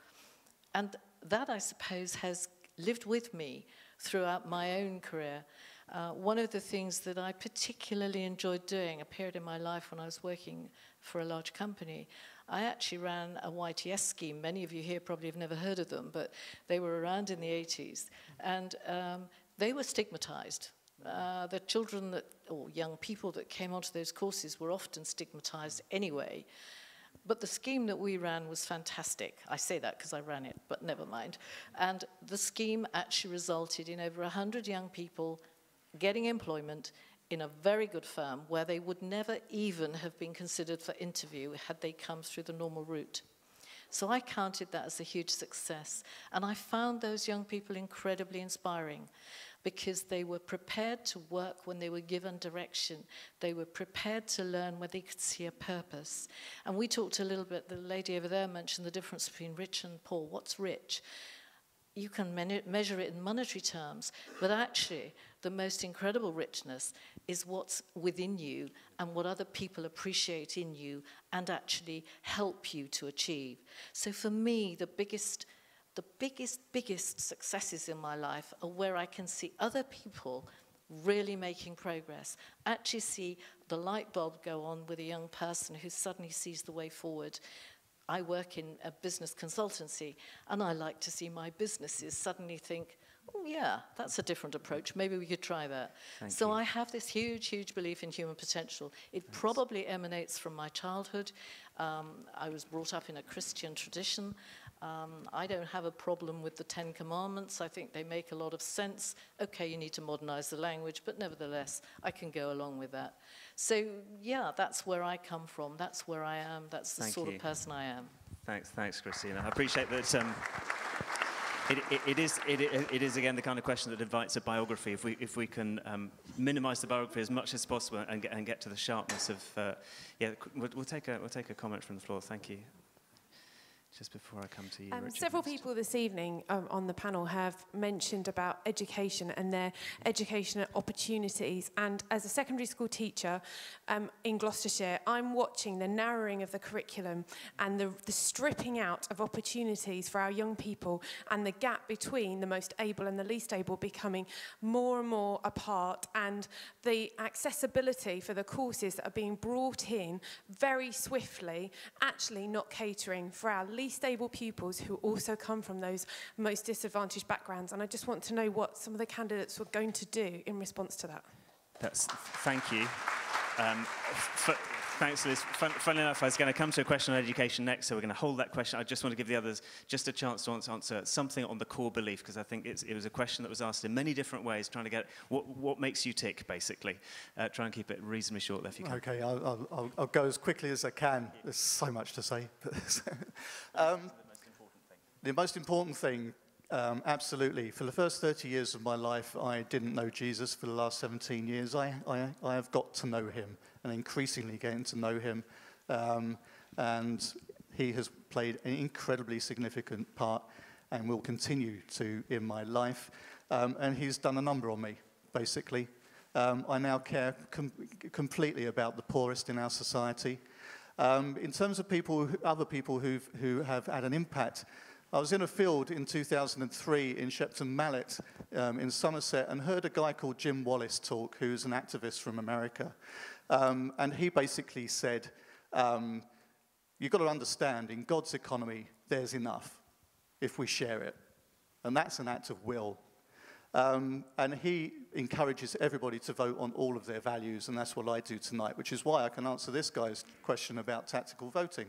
And that, I suppose, has lived with me throughout my own career. Uh, one of the things that I particularly enjoyed doing, a period in my life when I was working for a large company, I actually ran a Y T S scheme. Many of you here probably have never heard of them, but they were around in the eighties. And um, they were stigmatized. Uh, the children that, or young people that came onto those courses were often stigmatized anyway. But the scheme that we ran was fantastic. I say that because I ran it, but never mind. And the scheme actually resulted in over one hundred young people getting employment in a very good firm where they would never even have been considered for interview had they come through the normal route. So I counted that as a huge success. And I found those young people incredibly inspiring, because they were prepared to work when they were given direction. They were prepared to learn when they could see a purpose. And we talked a little bit, the lady over there mentioned the difference between rich and poor. What's rich? You can measure it in monetary terms, but actually the most incredible richness is what's within you and what other people appreciate in you and actually help you to achieve. So for me, the biggest, the biggest, biggest successes in my life are where I can see other people really making progress, actually see the light bulb go on with a young person who suddenly sees the way forward. I work in a business consultancy, and I like to see my businesses suddenly think, oh yeah, that's a different approach, maybe we could try that. Thank so you. I have this huge, huge belief in human potential. It Thanks. Probably emanates from my childhood. Um, I was brought up in a Christian tradition. Um, I don't have a problem with the Ten Commandments. I think they make a lot of sense. Okay, you need to modernize the language, but nevertheless, I can go along with that. So, yeah, that's where I come from. That's where I am. That's the Thank sort you. Of person I am. Thanks, thanks, Christina. I appreciate that. Um, it, it, it, is, it, it is, again, the kind of question that invites a biography. If we, if we can um, minimize the biography as much as possible and get, and get to the sharpness of... Uh, yeah, we'll, we'll, take a, we'll take a comment from the floor. Thank you. Just before I come to you, um, Richard. Several people this evening um, on the panel have mentioned about education and their educational opportunities. And as a secondary school teacher um, in Gloucestershire, I'm watching the narrowing of the curriculum and the, the stripping out of opportunities for our young people, and the gap between the most able and the least able becoming more and more apart, and the accessibility for the courses that are being brought in very swiftly actually not catering for our least least able pupils who also come from those most disadvantaged backgrounds. And I just want to know what some of the candidates were going to do in response to that. That's, thank you. Um, Thanks, Liz. Fun, funnily enough, I was going to come to a question on education next, so we're going to hold that question. I just want to give the others just a chance to answer something on the core belief, because I think it's, it was a question that was asked in many different ways, trying to get what, what makes you tick, basically. Uh, try and keep it reasonably short, if you can. Okay, I'll, I'll, I'll go as quickly as I can. There's so much to say. um, the most important thing, um, absolutely. For the first thirty years of my life, I didn't know Jesus. For the last seventeen years, I, I, I have got to know him. And increasingly getting to know him, um, and he has played an incredibly significant part and will continue to in my life, um, and he's done a number on me, basically. Um, I now care com completely about the poorest in our society. Um, in terms of people, who, other people who've, who have had an impact, I was in a field in two thousand three in Shepton Mallet um, in Somerset and heard a guy called Jim Wallace talk, who's an activist from America. Um, and he basically said, um, you've got to understand, in God's economy, there's enough if we share it. And that's an act of will. Um, and he encourages everybody to vote on all of their values, and that's what I do tonight, which is why I can answer this guy's question about tactical voting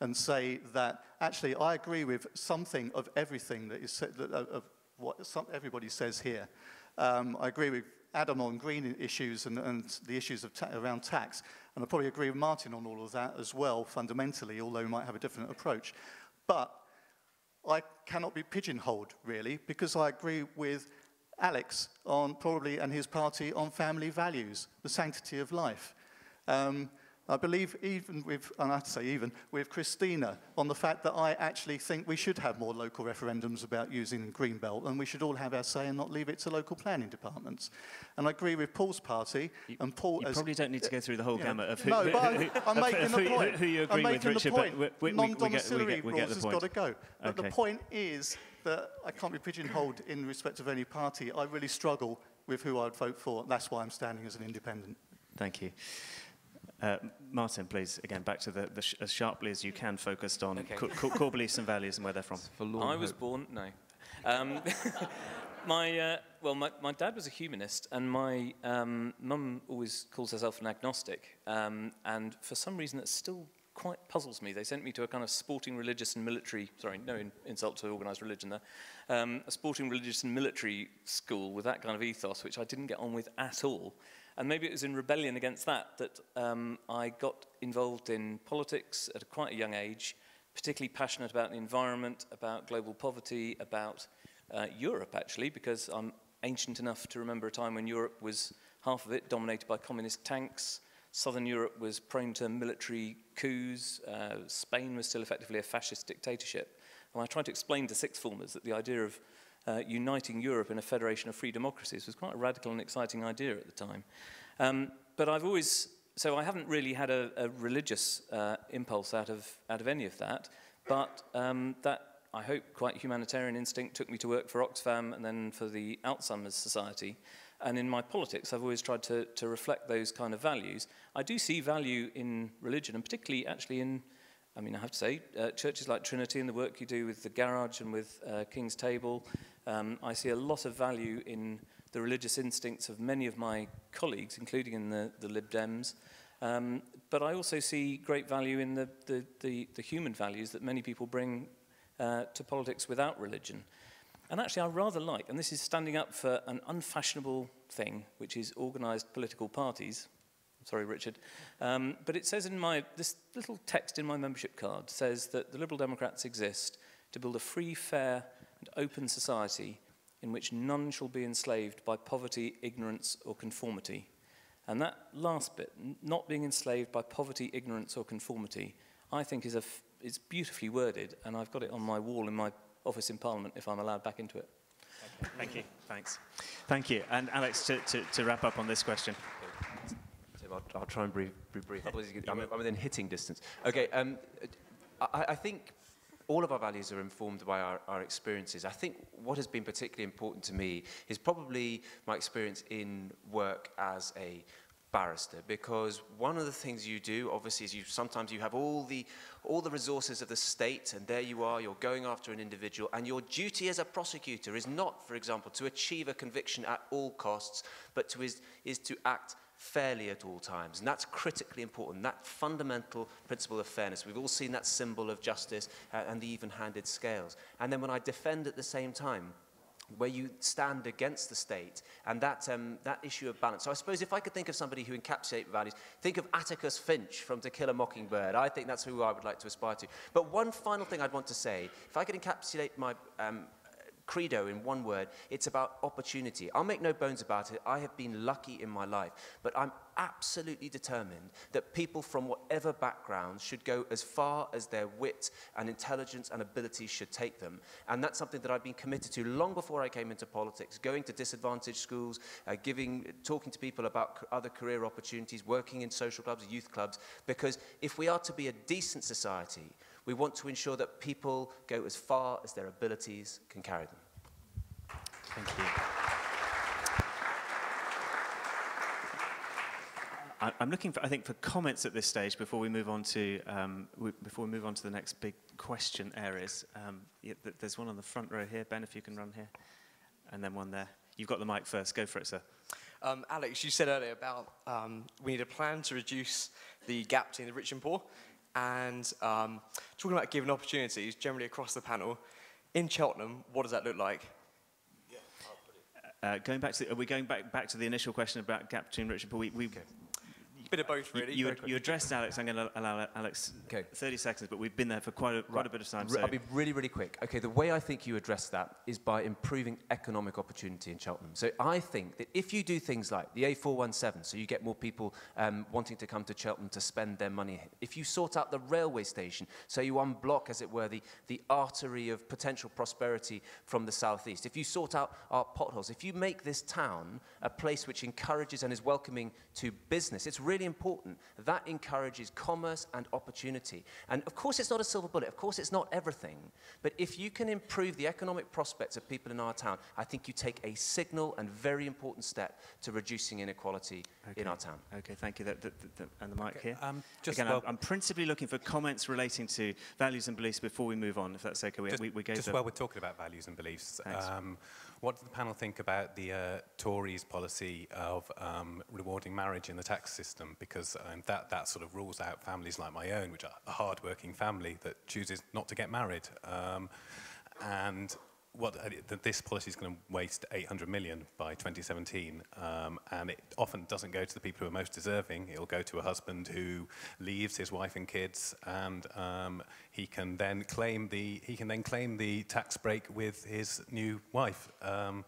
and say that, actually, I agree with something of everything that is said, of what some, everybody says here. Um, I agree with Adam on green issues and, and the issues of ta around tax, and I probably agree with Martin on all of that as well, fundamentally, although we might have a different approach. But I cannot be pigeonholed, really, because I agree with Alex on probably and his party on family values, the sanctity of life. Um, I believe even with, and I'd say even, with Christina on the fact that I actually think we should have more local referendums about using Greenbelt, and we should all have our say and not leave it to local planning departments. And I agree with Paul's party, you, and Paul You as, probably don't need to go through the whole yeah, gamut of who, no, who, but who, I'm of making the point. Who you agree I'm with, Richard, but non-domiciliary rules has got to go. But okay. The point is that I can't be pigeonholed in respect of any party. I really struggle with who I'd vote for. That's why I'm standing as an independent. Thank you. Uh, Martin, please, again, back to the, the sh as sharply as you can, focused on okay. co co core beliefs and values and where they're from. I was hope. born, no. Um, my, uh, well, my, my dad was a humanist, and my um, mum always calls herself an agnostic. Um, and for some reason, it still quite puzzles me. They sent me to a kind of sporting, religious, and military, sorry, no in insult to organised religion there, um, a sporting, religious, and military school with that kind of ethos, which I didn't get on with at all. And maybe it was in rebellion against that that um, I got involved in politics at a quite a young age, particularly passionate about the environment, about global poverty, about uh, Europe, actually, because I'm ancient enough to remember a time when Europe was half of it dominated by communist tanks. Southern Europe was prone to military coups. Uh, Spain was still effectively a fascist dictatorship. And I tried to explain to sixth formers that the idea of Uh, uniting Europe in a federation of free democracies was quite a radical and exciting idea at the time. Um, but I've always, so I haven't really had a, a religious uh, impulse out of, out of any of that, but um, that, I hope, quite humanitarian instinct took me to work for Oxfam and then for the Alzheimer's Society. And in my politics, I've always tried to, to reflect those kind of values. I do see value in religion, and particularly actually in I mean, I have to say, uh, churches like Trinity and the work you do with the Garage and with uh, King's Table, um, I see a lot of value in the religious instincts of many of my colleagues, including in the, the Lib Dems. Um, but I also see great value in the, the, the, the human values that many people bring uh, to politics without religion. And actually, I rather like, and this is standing up for an unfashionable thing, which is organised political parties. Sorry, Richard. Um, but it says in my, this little text in my membership card says that the Liberal Democrats exist to build a free, fair, and open society in which none shall be enslaved by poverty, ignorance, or conformity. And that last bit, not being enslaved by poverty, ignorance, or conformity, I think is a f it's beautifully worded, and I've got it on my wall in my office in Parliament if I'm allowed back into it. Okay. Thank you. Thanks. Thank you. And Alex, to, to, to wrap up on this question. I'll, I'll try and be brief. I'm, I'm within hitting distance. Okay, um, I, I think all of our values are informed by our, our experiences. I think what has been particularly important to me is probably my experience in work as a barrister, because one of the things you do, obviously, is you sometimes you have all the all the resources of the state, and there you are, you're going after an individual, and your duty as a prosecutor is not, for example, to achieve a conviction at all costs, but to is is to act fairly at all times. And that's critically important, that fundamental principle of fairness. We've all seen that symbol of justice uh, and the even-handed scales. And then when I defend at the same time, where you stand against the state, and that, um, that issue of balance. So I suppose if I could think of somebody who encapsulates values, think of Atticus Finch from To Kill a Mockingbird. I think that's who I would like to aspire to. But one final thing I'd want to say, if I could encapsulate my um, credo in one word, it's about opportunity. I'll make no bones about it. I have been lucky in my life, but I'm absolutely determined that people from whatever background should go as far as their wit and intelligence and ability should take them. And that's something that I've been committed to long before I came into politics, going to disadvantaged schools, uh, giving, talking to people about other career opportunities, working in social clubs, youth clubs, because if we are to be a decent society, We want to ensure that people go as far as their abilities can carry them. Thank you. I'm looking for, I think, for comments at this stage before we move on to um, we, before we move on to the next big question areas. Um, there's one on the front row here, Ben, if you can run here, and then one there. You've got the mic first. Go for it, sir. Um, Alex, you said earlier about um, we need a plan to reduce the gap between the rich and poor, and um, talking about giving opportunities generally across the panel. In Cheltenham, what does that look like? Yeah, I'll put it. Uh, going back to the, are we going back back to the initial question about gap between rich and poor? We, we okay. Bit of both, really. You, you, you addressed Alex. I'm going to allow Alex okay. thirty seconds, but we've been there for quite a, quite right. a bit of time. So I'll be really, really quick. Okay, the way I think you address that is by improving economic opportunity in Cheltenham. So I think that if you do things like the A four one seven, so you get more people um, wanting to come to Cheltenham to spend their money, if you sort out the railway station, so you unblock, as it were, the, the artery of potential prosperity from the southeast, if you sort out our potholes, if you make this town a place which encourages and is welcoming to business, it's really really important. That encourages commerce and opportunity. And of course it's not a silver bullet, of course it's not everything, but if you can improve the economic prospects of people in our town, I think you take a signal and very important step to reducing inequality okay. in our town. Okay, thank you. That, that, that, and the mic okay. here. Um, just Again, well, I'm, I'm principally looking for comments relating to values and beliefs before we move on, if that's okay. We, just we, we just while we're talking about values and beliefs, um, what did the panel think about the uh, Tories' policy of um, rewarding marriage in the tax system? Because um, that, that sort of rules out families like my own, which are a hard-working family that chooses not to get married. Um, and what, uh, this policy is going to waste eight hundred million by twenty seventeen, um, and it often doesn't go to the people who are most deserving. It'll go to a husband who leaves his wife and kids, and um, he can then claim the he can then claim the tax break with his new wife. Um,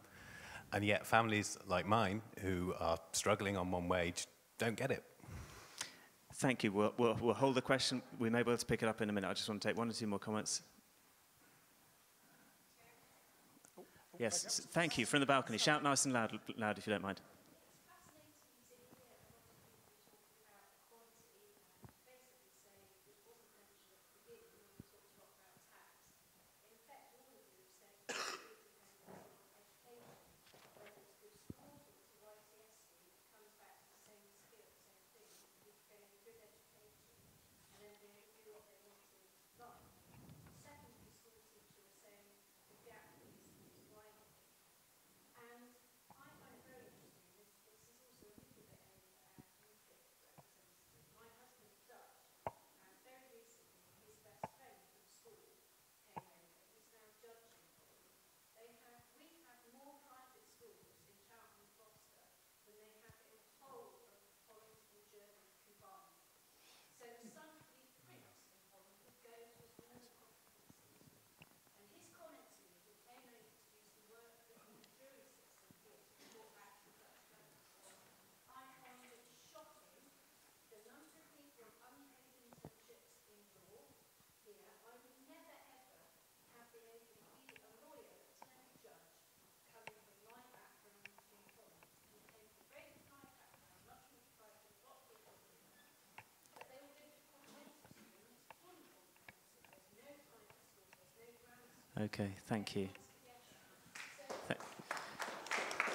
and yet, families like mine who are struggling on one wage don't get it. Thank you. We'll, we'll, we'll hold the question. We may be able to pick it up in a minute. I just want to take one or two more comments. Yes, thank you. From the balcony. Shout nice and loud, loud if you don't mind. Okay, thank you. Th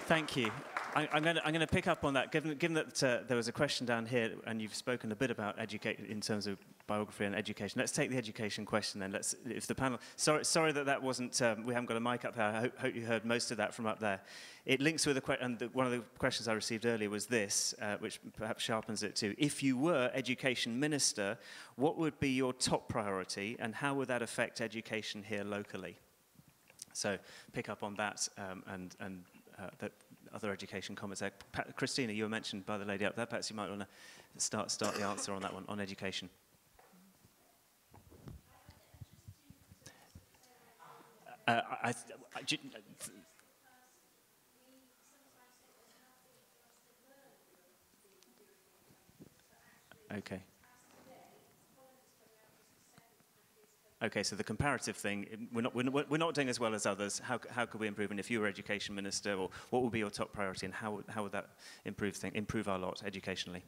thank you. I, I'm going I'm to pick up on that, given, given that uh, there was a question down here, and you've spoken a bit about education in terms of biography and education. Let's take the education question then. Let's, if the panel, sorry, sorry that that wasn't, um, we haven't got a mic up there. I hope, hope you heard most of that from up there. It links with a question, and the, one of the questions I received earlier was this, uh, which perhaps sharpens it too. If you were education minister, what would be your top priority, and how would that affect education here locally? So pick up on that um, and, and uh, that other education comments there. Pat, Christina, you were mentioned by the lady up there. Perhaps you might want to start, start the answer on that one, on education. Uh, I, I, I, I, okay. Okay, so the comparative thing, we're not, we're not, we're not doing as well as others. How, how could we improve? And if you were education minister, or what would be your top priority, and how, how would that improve, thing, improve our lot educationally?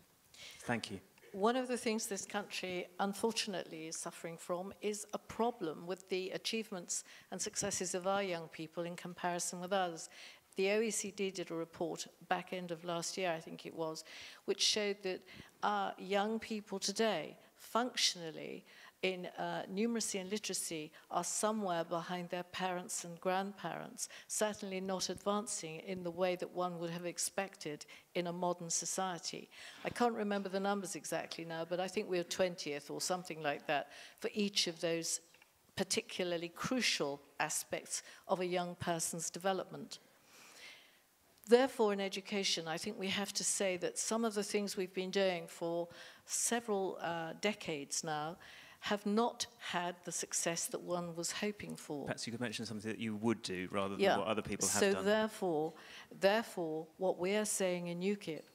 Thank you. one of the things this country unfortunately is suffering from is a problem with the achievements and successes of our young people in comparison with others. The O E C D did a report back end of last year, I think it was, which showed that our young people today, functionally, in uh, numeracy and literacy, are somewhere behind their parents and grandparents, certainly not advancing in the way that one would have expected in a modern society. I can't remember the numbers exactly now, but I think we were twentieth or something like that for each of those particularly crucial aspects of a young person's development. Therefore, in education, I think we have to say that some of the things we've been doing for several uh, decades now have not had the success that one was hoping for. Perhaps you could mention something that you would do rather than yeah. what other people have so done. So therefore, therefore, what we are saying in U KIP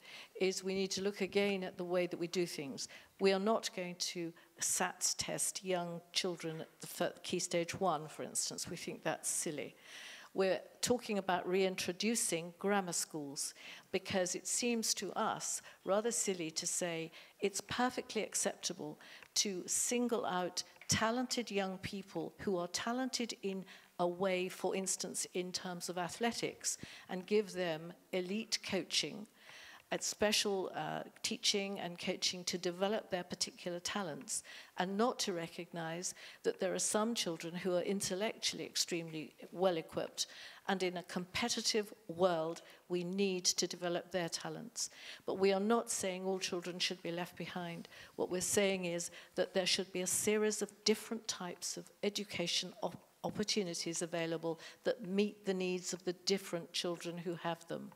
is we need to look again at the way that we do things. We are not going to SATS test young children at the key stage one, for instance. We think that's silly. We're talking about reintroducing grammar schools because it seems to us rather silly to say it's perfectly acceptable to single out talented young people who are talented in a way, for instance, in terms of athletics, and give them elite coaching at special uh, teaching and coaching to develop their particular talents, and not to recognize that there are some children who are intellectually extremely well-equipped, and in a competitive world, we need to develop their talents. But we are not saying all children should be left behind. What we're saying is that there should be a series of different types of education op opportunities available that meet the needs of the different children who have them.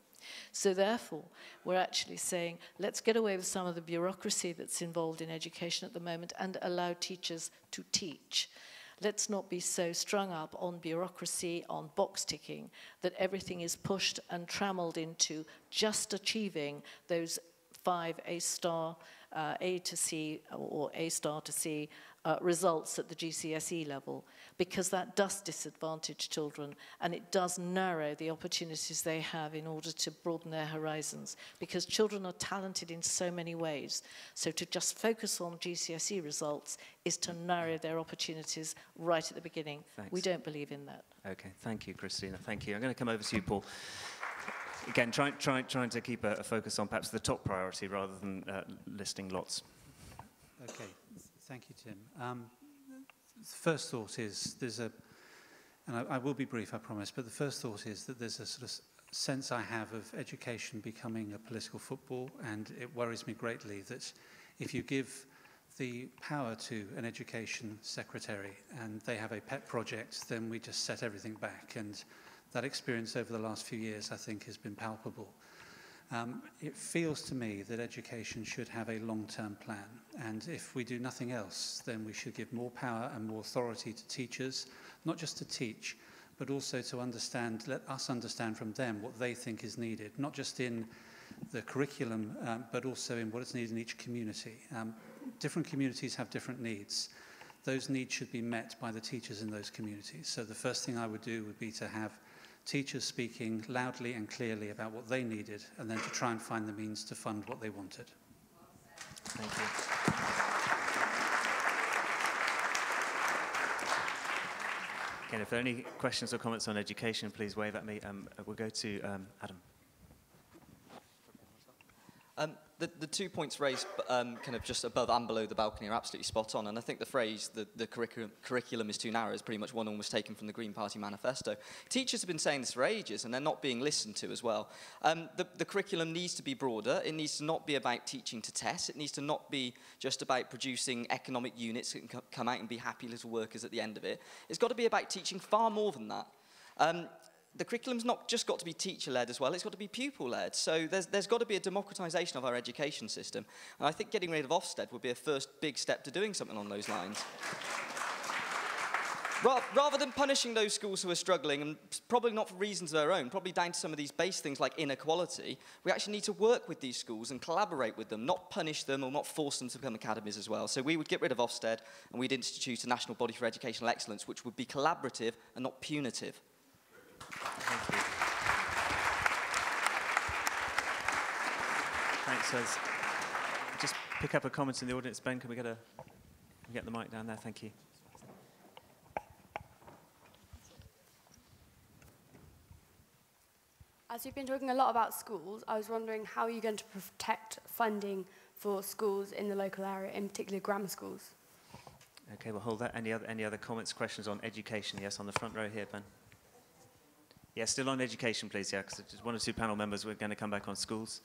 So therefore, we're actually saying, let's get away with some of the bureaucracy that's involved in education at the moment and allow teachers to teach. Let's not be so strung up on bureaucracy, on box ticking, that everything is pushed and trammeled into just achieving those five A-star, uh, A to C, or A-star to C uh, results at the G C S E level, because that does disadvantage children and it does narrow the opportunities they have in order to broaden their horizons, because children are talented in so many ways. So to just focus on G C S E results is to narrow their opportunities right at the beginning. Thanks. We don't believe in that. Okay, thank you, Christina, thank you. I'm going to come over to you, Paul. Again, try, try, trying to keep a, a focus on perhaps the top priority rather than uh, listing lots. Okay, thank you, Tim. Um, the first thought is there's a, and I, I will be brief, I promise, but the first thought is that there's a sort of sense I have of education becoming a political football, and it worries me greatly that if you give the power to an education secretary and they have a pet project, then we just set everything back. And that experience over the last few years, I think, has been palpable. Um, it feels to me that education should have a long-term plan. And if we do nothing else, then we should give more power and more authority to teachers, not just to teach, but also to understand, let us understand from them what they think is needed, not just in the curriculum, um, but also in what is needed in each community. Um, different communities have different needs. Those needs should be met by the teachers in those communities. So the first thing I would do would be to have teachers speaking loudly and clearly about what they needed, and then to try and find the means to fund what they wanted. Thank you. Again, if there are any questions or comments on education, please wave at me. Um, we'll go to um, Adam. Um, the, the two points raised um, kind of just above and below the balcony are absolutely spot on, and I think the phrase the, the curriculum, curriculum is too narrow is pretty much one almost taken from the Green Party manifesto. Teachers have been saying this for ages and they're not being listened to as well. Um, the, the curriculum needs to be broader. It needs to not be about teaching to test. It needs to not be just about producing economic units that can come out and be happy little workers at the end of it. It's got to be about teaching far more than that. Um, The curriculum's not just got to be teacher-led as well, it's got to be pupil-led. So there's, there's got to be a democratisation of our education system. And I think getting rid of Ofsted would be a first big step to doing something along those lines. Ra rather than punishing those schools who are struggling, and probably not for reasons of their own, probably down to some of these base things like inequality, we actually need to work with these schools and collaborate with them, not punish them or not force them to become academies as well. So we would get rid of Ofsted and we'd institute a national body for educational excellence, which would be collaborative and not punitive. Thank you. Thanks, Liz. Just pick up a comment in the audience. Ben, can we get a can we get the mic down there? Thank you. As you've been talking a lot about schools, I was wondering how you're going to protect funding for schools in the local area, in particular grammar schools. Okay, we'll hold that. Any other, any other comments, questions on education? Yes, on the front row here, Ben. Yeah, still on education, please, yeah, because just one or two panel members, we're going to come back on schools.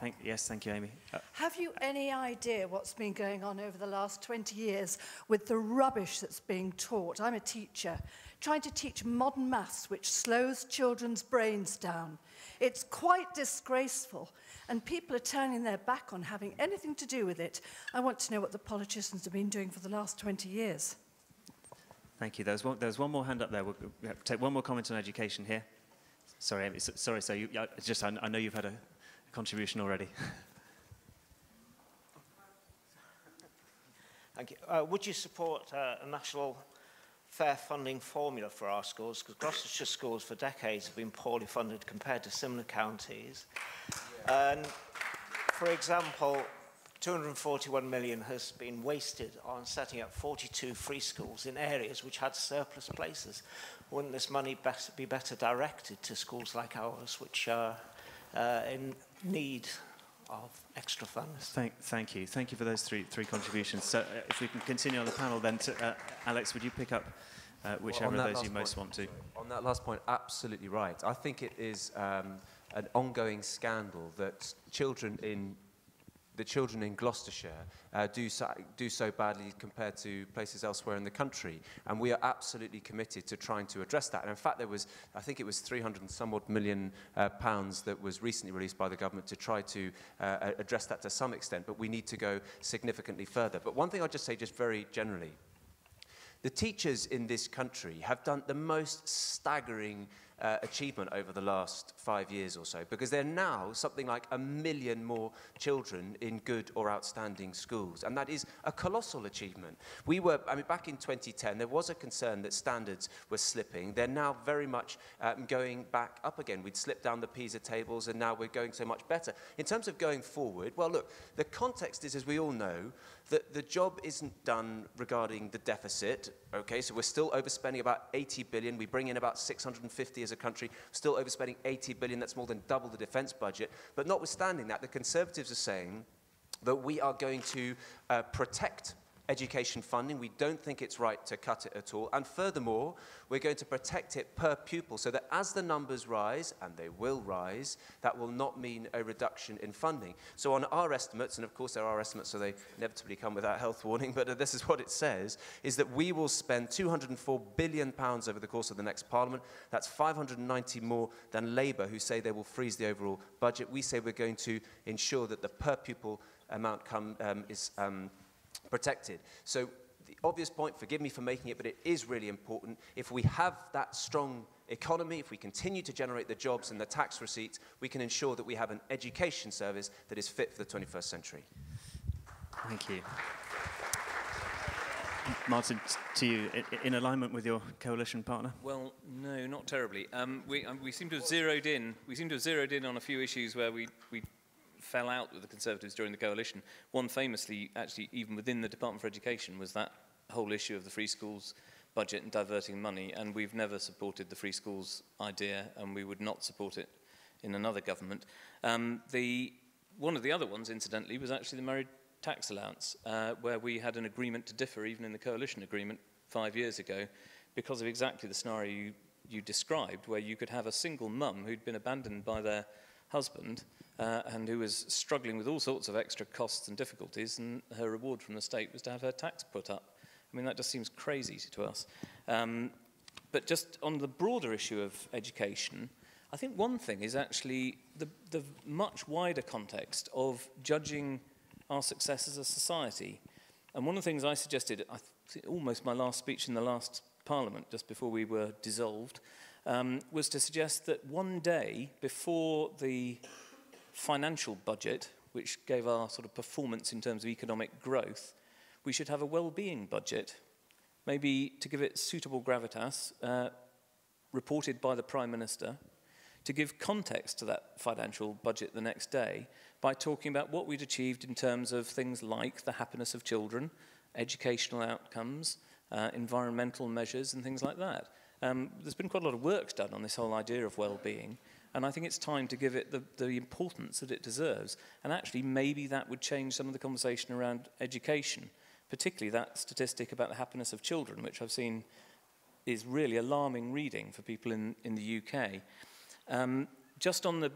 Thank, yes, thank you, Amy. Uh, Have you any idea what's been going on over the last twenty years with the rubbish that's being taught? I'm a teacher, trying to teach modern maths, which slows children's brains down. It's quite disgraceful, and people are turning their back on having anything to do with it. I want to know what the politicians have been doing for the last twenty years. Thank you. There's one, there's one more hand up there. We'll take one more comment on education here. Sorry, Amy. So, sorry, so you, I, just, I, I know you've had a contribution already. Thank you. Uh, would you support uh, a national fair funding formula for our schools? Because Gloucestershire schools for decades have been poorly funded compared to similar counties. Yeah. And for example, two hundred and forty-one million has been wasted on setting up forty-two free schools in areas which had surplus places. Wouldn't this money be better directed to schools like ours, which are uh, in need of extra funds? Thank, thank you. Thank you for those three, three contributions. So uh, if we can continue on the panel then, to, uh, Alex, would you pick up uh, whichever well, of those you most point, want to? On that last point, absolutely right. I think it is um, an ongoing scandal that children in the children in Gloucestershire uh, do, so, do so badly compared to places elsewhere in the country. And we are absolutely committed to trying to address that. And in fact, there was, I think it was three hundred and some odd million uh, pounds that was recently released by the government to try to uh, address that to some extent, but we need to go significantly further. But one thing I'll just say just very generally, the teachers in this country have done the most staggering Uh, achievement over the last five years or so, because there are now something like a million more children in good or outstanding schools, and that is a colossal achievement. We were, I mean, back in twenty ten, there was a concern that standards were slipping. They're now very much um, going back up again. We'd slipped down the PISA tables, and now we're going so much better. In terms of going forward, well, look, the context is, as we all know, that the job isn't done regarding the deficit. Okay, so we're still overspending about eighty billion. We bring in about six hundred and fifty as a country, still overspending eighty billion. That's more than double the defence budget. But notwithstanding that, the Conservatives are saying that we are going to uh, protect education funding. We don't think it's right to cut it at all. And furthermore, we're going to protect it per pupil so that as the numbers rise, and they will rise, that will not mean a reduction in funding. So on our estimates, and of course there are estimates, so they inevitably come without health warning, but uh, this is what it says, is that we will spend two hundred and four billion pounds over the course of the next Parliament. That's five hundred and ninety more than Labour, who say they will freeze the overall budget. We say we're going to ensure that the per pupil amount come, um, is... Um, protected. So the obvious point, forgive me for making it, but it is really important. If we have that strong economy, if we continue to generate the jobs and the tax receipts, we can ensure that we have an education service that is fit for the twenty-first century. Thank you. Martin, to you, in alignment with your coalition partner? Well, no, not terribly. Um, we, um, we seem to have zeroed in. We seem to have zeroed in on a few issues where we, we fell out with the Conservatives during the coalition. One famously, actually, even within the Department for Education, was that whole issue of the free schools budget and diverting money, and we've never supported the free schools idea, and we would not support it in another government. Um, the, one of the other ones, incidentally, was actually the married tax allowance, uh, where we had an agreement to differ, even in the coalition agreement five years ago, because of exactly the scenario you, you described, where you could have a single mum who'd been abandoned by their husband, Uh, and who was struggling with all sorts of extra costs and difficulties, and her reward from the state was to have her tax put up. I mean, that just seems crazy to us. Um, but just on the broader issue of education, I think one thing is actually the, the much wider context of judging our success as a society. And one of the things I suggested, I th almost my last speech in the last Parliament, just before we were dissolved, um, was to suggest that one day before the financial budget, which gave our sort of performance in terms of economic growth, we should have a well-being budget, maybe to give it suitable gravitas, uh, reported by the Prime Minister, to give context to that financial budget the next day by talking about what we'd achieved in terms of things like the happiness of children, educational outcomes, uh, environmental measures, and things like that. Um, there's been quite a lot of work done on this whole idea of well-being, and I think it's time to give it the, the importance that it deserves. And actually, maybe that would change some of the conversation around education, particularly that statistic about the happiness of children, which I've seen is really alarming reading for people in, in the U K. Um, just on the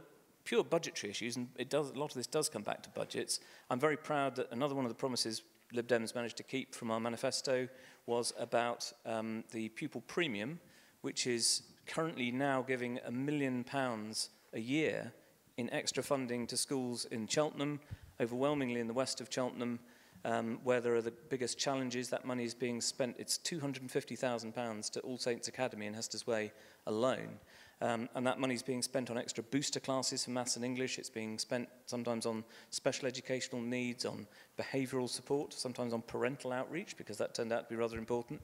pure budgetary issues, and it does, a lot of this does come back to budgets, I'm very proud that another one of the promises Lib Dems managed to keep from our manifesto was about um, the pupil premium, which is currently now giving a million pounds a year in extra funding to schools in Cheltenham, overwhelmingly in the west of Cheltenham, um, where there are the biggest challenges. That money is being spent, it's two hundred and fifty thousand pounds to All Saints Academy in Hester's Way alone. Um, and that money is being spent on extra booster classes for maths and English. It's being spent sometimes on special educational needs, on behavioural support, sometimes on parental outreach, because that turned out to be rather important.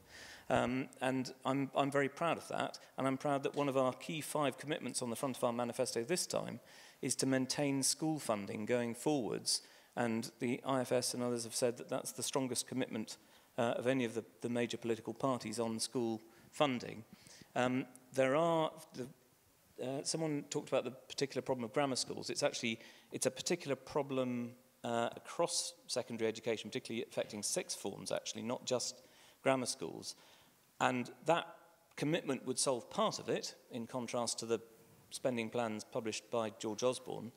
Um, and I'm, I'm very proud of that. And I'm proud that one of our key five commitments on the front of our manifesto this time is to maintain school funding going forwards. And the I F S and others have said that that's the strongest commitment uh, of any of the, the major political parties on school funding. Um, there are... The, Uh, someone talked about the particular problem of grammar schools. It's actually, it's a particular problem uh, across secondary education, particularly affecting sixth forms, actually, not just grammar schools. And that commitment would solve part of it, in contrast to the spending plans published by George Osborne.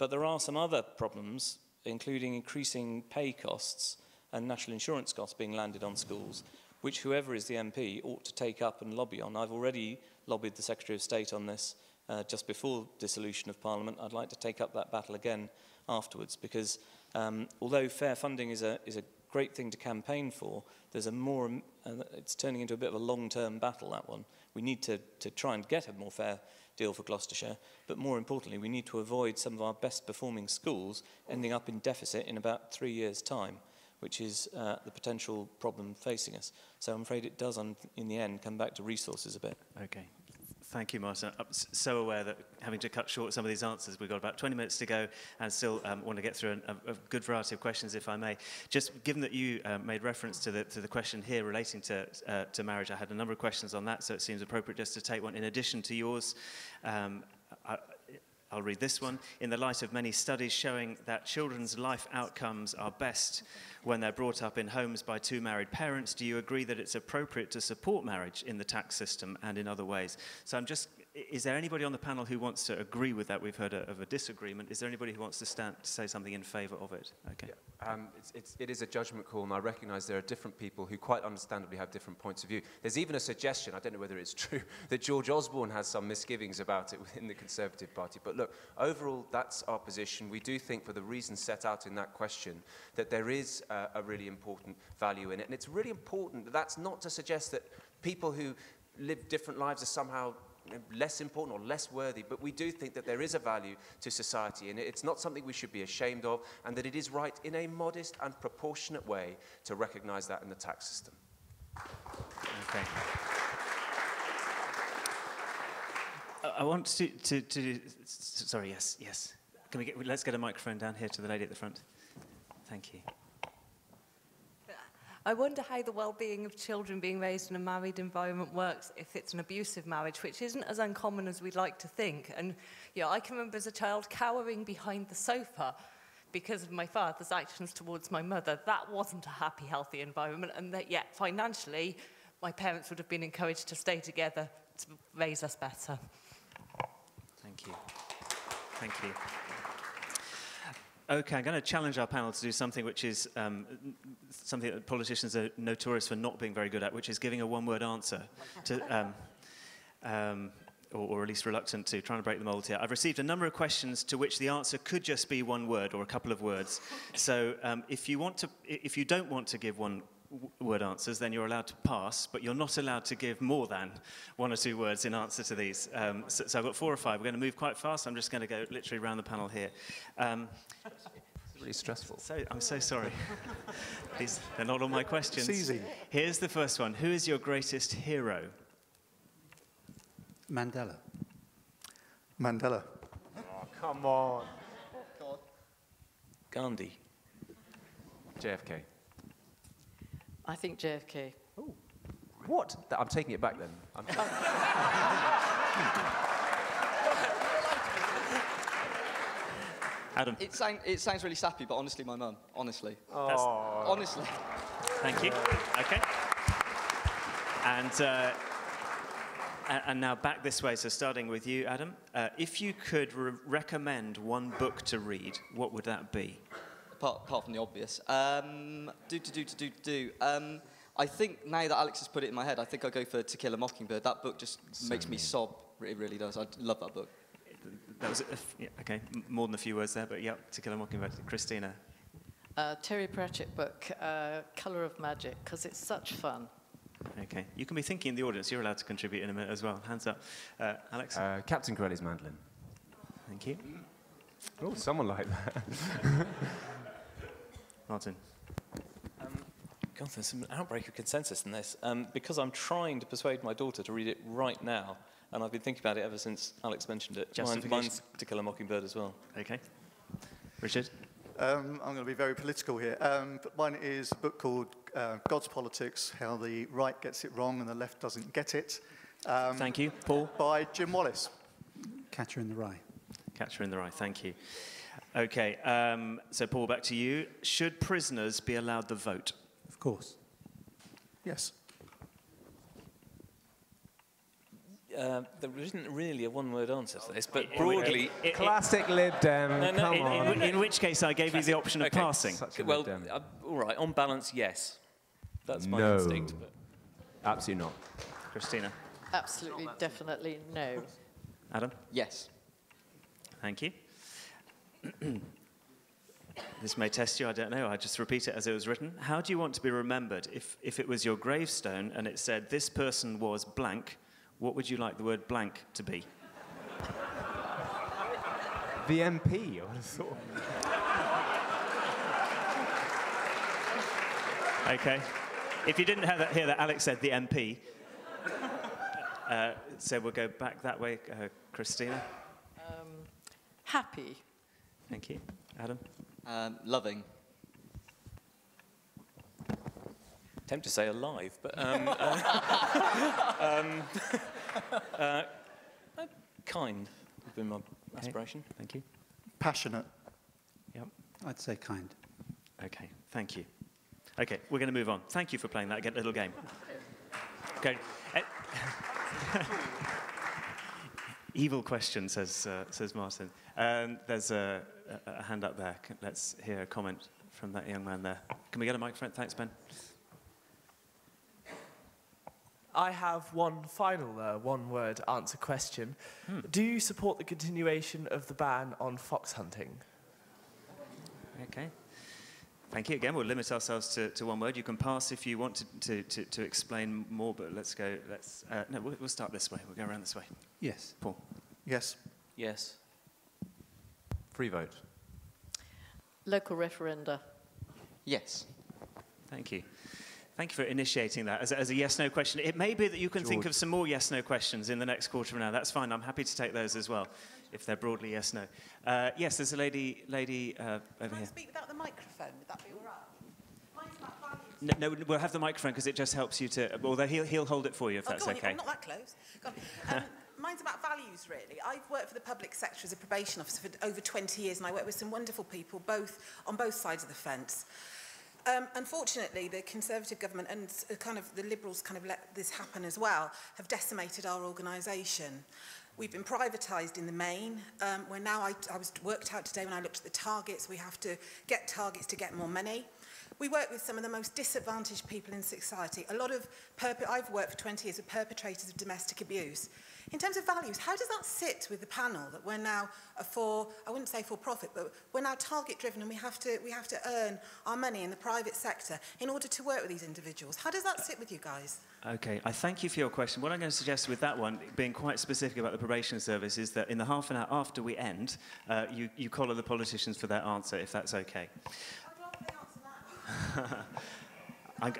But there are some other problems, including increasing pay costs and national insurance costs being landed on schools, which whoever is the M P ought to take up and lobby on. I've already lobbied the Secretary of State on this uh, just before dissolution of Parliament. I'd like to take up that battle again afterwards, because um, although fair funding is a, is a great thing to campaign for, there's a more, uh, it's turning into a bit of a long-term battle, that one. We need to, to try and get a more fair deal for Gloucestershire, but more importantly, we need to avoid some of our best-performing schools ending up in deficit in about three years' time, which is uh, the potential problem facing us. So I'm afraid it does, un in the end, come back to resources a bit. Okay. Thank you, Martin. I'm so aware that having to cut short some of these answers, we've got about twenty minutes to go and still um, want to get through a, a good variety of questions, if I may. Just given that you uh, made reference to the, to the question here relating to, uh, to marriage, I had a number of questions on that, so it seems appropriate just to take one in addition to yours. Um, I, I'll read this one. In the light of many studies showing that children's life outcomes are best when they're brought up in homes by two married parents, do you agree that it's appropriate to support marriage in the tax system and in other ways? So I'm just, is there anybody on the panel who wants to agree with that? We've heard a, of a disagreement. Is there anybody who wants to stand, say something in favour of it? Okay. Yeah. Um, it's, it's, it is a judgment call, and I recognise there are different people who quite understandably have different points of view. There's even a suggestion, I don't know whether it's true, that George Osborne has some misgivings about it within the Conservative Party. But look, overall, that's our position. We do think, for the reasons set out in that question, that there is uh, a really important value in it. And it's really important that that's not to suggest that people who live different lives are somehow less important or less worthy, but we do think that there is a value to society, and it's not something we should be ashamed of, and that it is right in a modest and proportionate way to recognise that in the tax system. Okay. I want to, to, to... Sorry, yes, yes. Can we get, let's get a microphone down here to the lady at the front. Thank you. I wonder how the well-being of children being raised in a married environment works if it's an abusive marriage, which isn't as uncommon as we'd like to think. And you know, I can remember as a child cowering behind the sofa because of my father's actions towards my mother. That wasn't a happy, healthy environment, and that yet, financially, my parents would have been encouraged to stay together to raise us better. Thank you. Thank you. Okay, I'm going to challenge our panel to do something which is um, something that politicians are notorious for not being very good at, which is giving a one-word answer, to, um, um, or, or at least reluctant to, trying to break the mould here. I've received a number of questions to which the answer could just be one word or a couple of words. So um, if you want to, if you don't want to give one word answers, then you're allowed to pass, but you're not allowed to give more than one or two words in answer to these. Um, so, so I've got four or five. We're going to move quite fast. I'm just going to go literally around the panel here. Um, it's really stressful. So, I'm so sorry. These, they're not all my questions. It's easy. Here's the first one. Who is your greatest hero? Mandela. Mandela. Oh, come on. Come on. Gandhi. J F K. I think J F K. Oh. What? I'm taking it back then. I'm Adam. It, sang, it sounds really sappy, but honestly, my mum. Honestly. Oh. Honestly. Thank you. Okay. And, uh, and now back this way. So starting with you, Adam. Uh, if you could re recommend one book to read, what would that be? Apart, apart from the obvious. Um, do, do, do, do, do, um, I think now that Alex has put it in my head, I think I'll go for To Kill a Mockingbird. That book just so makes me sob. It really does. I love that book. That was, a yeah, okay, more than a few words there, but yeah, To Kill a Mockingbird. Christina. Uh, Terry Pratchett book, uh, Colour of Magic, because it's such fun. Okay, you can be thinking in the audience. You're allowed to contribute in a minute as well. Hands up. Uh, Alex? Uh, Captain Corelli's Mandolin. Thank you. Oh, someone like that. Martin. Um, God, there's an outbreak of consensus in this. Um, because I'm trying to persuade my daughter to read it right now, and I've been thinking about it ever since Alex mentioned it. Mine, mine's To Kill a Mockingbird as well. Okay. Richard? Um, I'm going to be very political here. Um, but mine is a book called uh, God's Politics, How the Right Gets It Wrong and the Left Doesn't Get It. Um, Thank you. Paul? By Jim Wallace. Catcher in the Rye. Catcher in the Rye. Thank you. Okay, um, so Paul, back to you. Should prisoners be allowed the vote? Of course. Yes. Uh, there isn't really a one-word answer to this, but it, broadly... It, it, it, Classic it, Lib Dem, no, no, come it, on. In, in which case I gave Classic. you the option of okay. passing. Such a well, Lib Dem. Uh, all right, on balance, yes. That's my no. instinct. But absolutely not. Christina? Absolutely, definitely no. Adam? Yes. Thank you. This may test you, I don't know. I just repeat it as it was written. How do you want to be remembered? If, if it was your gravestone and it said, this person was blank, what would you like the word blank to be? The M P, I would have thought. Okay. If you didn't have that here, that Alex said the M P. Uh, so we'll go back that way. Uh, Christina? Um, happy. Thank you. Adam? Um, loving. Tempted to say alive, but um, uh, um, uh, kind would be my aspiration. Okay. Thank you. Passionate. Yep. I'd say kind. Okay. Thank you. Okay, we're going to move on. Thank you for playing that little game. Okay. Evil question, says uh, says Martin. Um, there's a, a, a hand up there. Let's hear a comment from that young man there. Can we get a microphone? Thanks, Ben. I have one final uh, one-word answer question. Hmm. Do you support the continuation of the ban on fox hunting? Okay. Thank you again. We'll limit ourselves to, to one word. You can pass if you want to, to, to, to explain more, but let's go. Let's, uh, no, we'll, we'll start this way. We'll go around this way. Yes. Paul. Yes. Yes. Free vote. Local referenda. Yes. Thank you. Thank you for initiating that as a, as a yes-no question. It may be that you can George. think of some more yes-no questions in the next quarter of an hour. That's fine. I'm happy to take those as well, if they're broadly yes-no. Uh, yes, there's a lady, lady uh, over can here. I speak without the microphone? Would that be all right? Mine's about value. No, no, we'll have the microphone because it just helps you to... Although he'll, he'll hold it for you if oh, that's okay. I'm not that close. Go on. Um, mine's about values, really. I've worked for the public sector as a probation officer for over twenty years, and I work with some wonderful people both on both sides of the fence. Um, unfortunately, the Conservative government and kind of the Liberals kind of let this happen as well, have decimated our organisation. We've been privatised in the main. Um, where now I, I was worked out today when I looked at the targets, we have to get targets to get more money. We work with some of the most disadvantaged people in society. A lot of I've worked for twenty years with perpetrators of domestic abuse. In terms of values, how does that sit with the panel that we're now a for, I wouldn't say for profit, but we're now target driven and we have to we have to earn our money in the private sector in order to work with these individuals? How does that sit with you guys? Okay, I thank you for your question. What I'm going to suggest with that one, being quite specific about the probation service, is that in the half an hour after we end, uh, you, you collar the politicians for their answer, if that's okay. I'd rather they answer that. I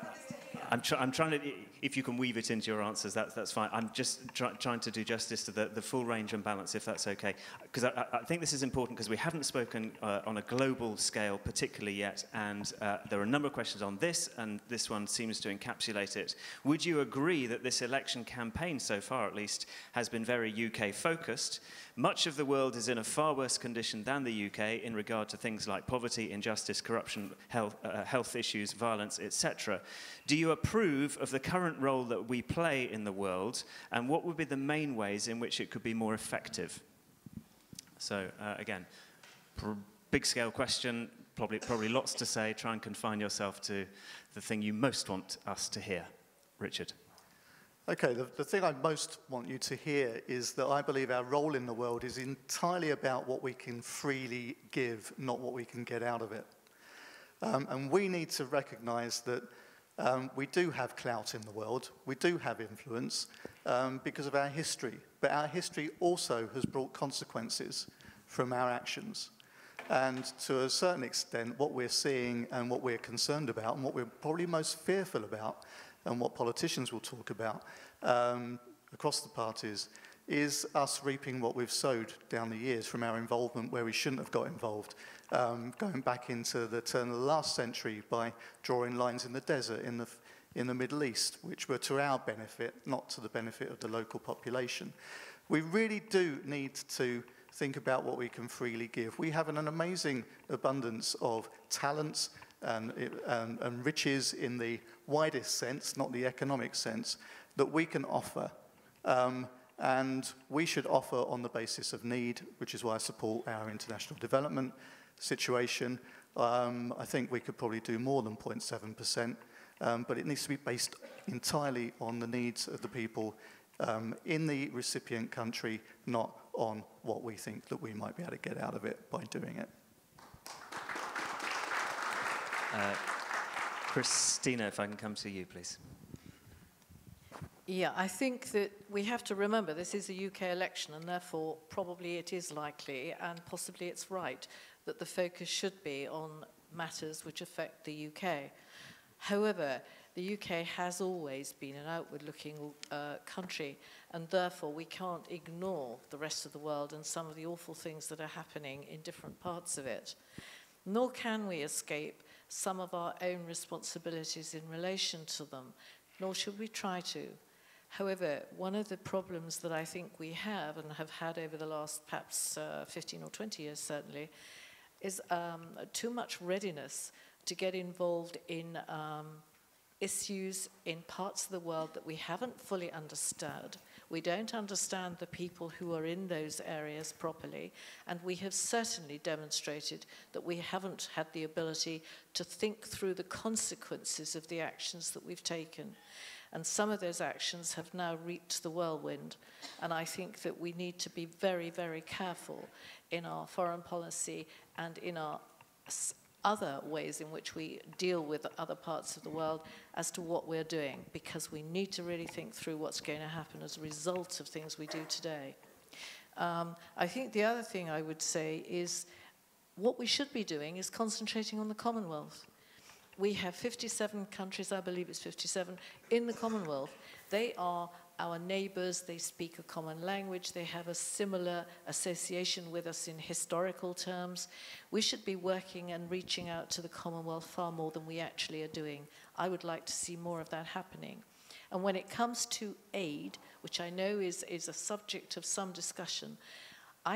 I'm, tr I'm trying to, if you can weave it into your answers, that's, that's fine. I'm just try trying to do justice to the, the full range and balance, if that's okay. Because I, I think this is important because we haven't spoken uh, on a global scale particularly yet, and uh, there are a number of questions on this, and this one seems to encapsulate it. Would you agree that this election campaign, so far at least, has been very U K-focused? Much of the world is in a far worse condition than the U K in regard to things like poverty, injustice, corruption, health, uh, health issues, violence, et cetera. Do you approve of the current role that we play in the world, and what would be the main ways in which it could be more effective? So uh, again, big scale question, probably, probably lots to say. Try and confine yourself to the thing you most want us to hear. Richard. Okay, the, the thing I most want you to hear is that I believe our role in the world is entirely about what we can freely give, not what we can get out of it. Um, and we need to recognize that Um, we do have clout in the world, we do have influence um, because of our history, but our history also has brought consequences from our actions. And to a certain extent, what we're seeing and what we're concerned about and what we're probably most fearful about and what politicians will talk about um, across the parties is us reaping what we've sowed down the years from our involvement where we shouldn't have got involved, um, going back into the turn of the last century by drawing lines in the desert in the, in the Middle East, which were to our benefit, not to the benefit of the local population. We really do need to think about what we can freely give. We have an, an amazing abundance of talents and, and, and riches in the widest sense, not the economic sense, that we can offer. Um, And we should offer on the basis of need, which is why I support our international development situation. Um, I think we could probably do more than zero point seven percent, um, but it needs to be based entirely on the needs of the people um, in the recipient country, not on what we think that we might be able to get out of it by doing it. Uh, Christina, if I can come to you, please. Yeah, I think that we have to remember this is a U K election, and therefore probably it is likely, and possibly it's right, that the focus should be on matters which affect the U K. However, the U K has always been an outward-looking uh, country, and therefore we can't ignore the rest of the world and some of the awful things that are happening in different parts of it. Nor can we escape some of our own responsibilities in relation to them, nor should we try to. However, one of the problems that I think we have and have had over the last perhaps uh, fifteen or twenty years certainly is um, too much readiness to get involved in um, issues in parts of the world that we haven't fully understood. We don't understand the people who are in those areas properly, and we have certainly demonstrated that we haven't had the ability to think through the consequences of the actions that we've taken. And some of those actions have now reaped the whirlwind, and I think that we need to be very, very careful in our foreign policy and in our other ways in which we deal with other parts of the world as to what we're doing, because we need to really think through what's going to happen as a result of things we do today. Um, I think the other thing I would say is what we should be doing is concentrating on the Commonwealth. We have fifty-seven countries, I believe it's fifty-seven, in the Commonwealth. They are our neighbours, they speak a common language, they have a similar association with us in historical terms. We should be working and reaching out to the Commonwealth far more than we actually are doing. I would like to see more of that happening. And when it comes to aid, which I know is, is a subject of some discussion,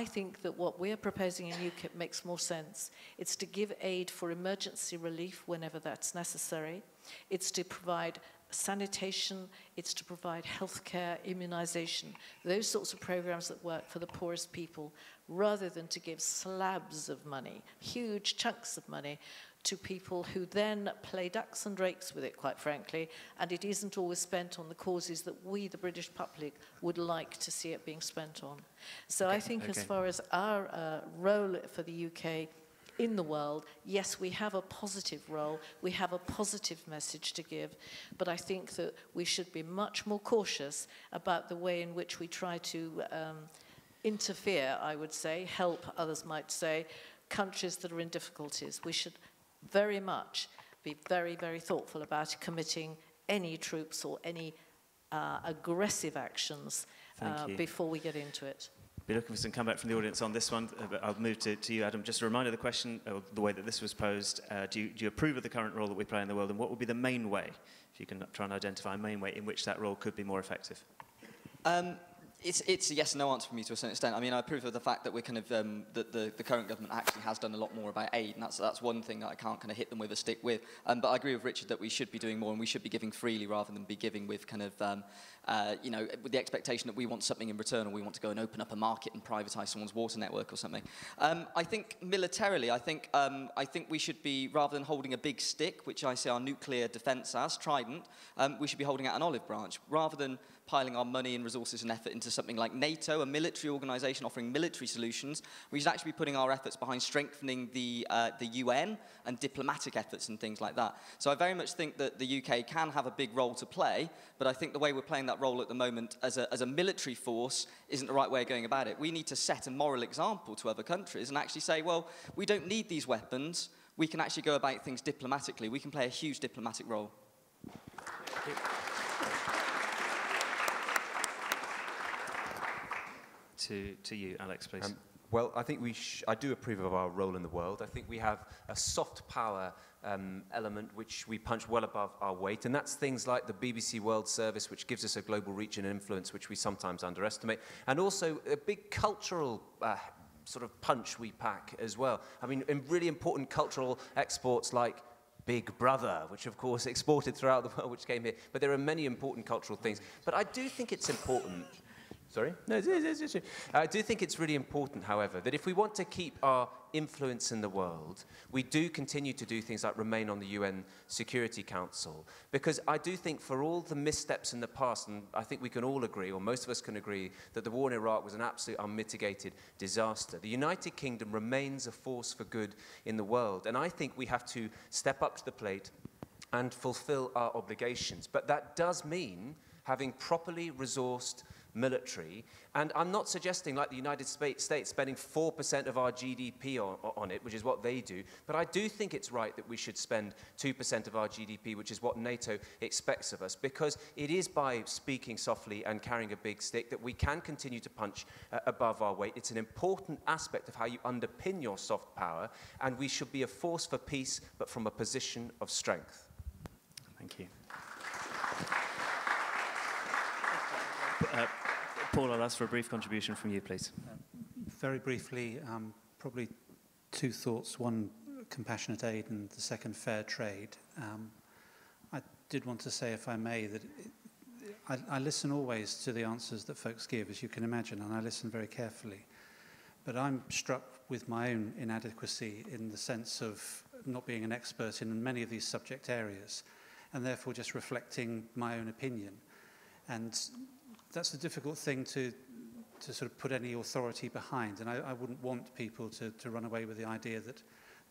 I think that what we're proposing in U KIP makes more sense. It's to give aid for emergency relief whenever that's necessary. It's to provide sanitation, it's to provide healthcare, immunization, those sorts of programs that work for the poorest people, rather than to give slabs of money, huge chunks of money, to people who then play ducks and drakes with it, quite frankly, and it isn't always spent on the causes that we, the British public, would like to see it being spent on. So okay, I think okay. as far as our uh, role for the U K in the world, yes, we have a positive role, we have a positive message to give, but I think that we should be much more cautious about the way in which we try to um, interfere, I would say, help, others might say, countries that are in difficulties. We should very much be very, very thoughtful about committing any troops or any uh, aggressive actions uh, before we get into it. Be looking for some comeback from the audience on this one. But I'll move to, to you, Adam. Just a reminder of the question, uh, the way that this was posed. Uh, do, you, do you approve of the current role that we play in the world, and what would be the main way, if you can try and identify a main way in which that role could be more effective? Um, It's, it's a yes and no answer for me to a certain extent. I mean, I approve of the fact that we're kind of um, that the, the current government actually has done a lot more about aid, and that's that's one thing that I can't kind of hit them with a stick with. Um, but I agree with Richard that we should be doing more, and we should be giving freely rather than be giving with kind of um, uh, you know, with the expectation that we want something in return, or we want to go and open up a market and privatise someone's water network or something. Um, I think militarily, I think um, I think we should be, rather than holding a big stick, which I see our nuclear defence as Trident, um, we should be holding out an olive branch rather than piling our money and resources and effort into something like NATO, a military organisation offering military solutions. We should actually be putting our efforts behind strengthening the, uh, the U N and diplomatic efforts and things like that. So I very much think that the U K can have a big role to play, but I think the way we're playing that role at the moment as a, as a military force isn't the right way of going about it. We need to set a moral example to other countries and actually say, well, we don't need these weapons. We can actually go about things diplomatically. We can play a huge diplomatic role. Thank you. To, to you, Alex, please. Um, well, I think we sh I do approve of our role in the world. I think we have a soft power um, element which we punch well above our weight, and that's things like the B B C World Service, which gives us a global reach and influence which we sometimes underestimate, and also a big cultural uh, sort of punch we pack as well. I mean, in really important cultural exports like Big Brother, which of course exported throughout the world, which came here. But there are many important cultural things. But I do think it's important... Sorry? No, it's, it's, it's, it's. I do think it's really important, however, that if we want to keep our influence in the world, we do continue to do things like remain on the U N Security Council. Because I do think for all the missteps in the past, and I think we can all agree, or most of us can agree, that the war in Iraq was an absolute unmitigated disaster. The United Kingdom remains a force for good in the world, and I think we have to step up to the plate and fulfill our obligations. But that does mean having properly resourced military, and I'm not suggesting like the United States spending four percent of our G D P on, on it, which is what they do, but I do think it's right that we should spend two percent of our G D P, which is what NATO expects of us, because it is by speaking softly and carrying a big stick that we can continue to punch uh, above our weight. It's an important aspect of how you underpin your soft power, and we should be a force for peace, but from a position of strength. Thank you. Uh, Paul, I'll ask for a brief contribution from you, please. Uh, very briefly, um, probably two thoughts. One, compassionate aid, and the second, fair trade. Um, I did want to say, if I may, that it, I, I listen always to the answers that folks give, as you can imagine, and I listen very carefully. But I'm struck with my own inadequacy in the sense of not being an expert in many of these subject areas, and therefore just reflecting my own opinion. And that's a difficult thing to, to sort of put any authority behind. And I, I wouldn't want people to, to run away with the idea that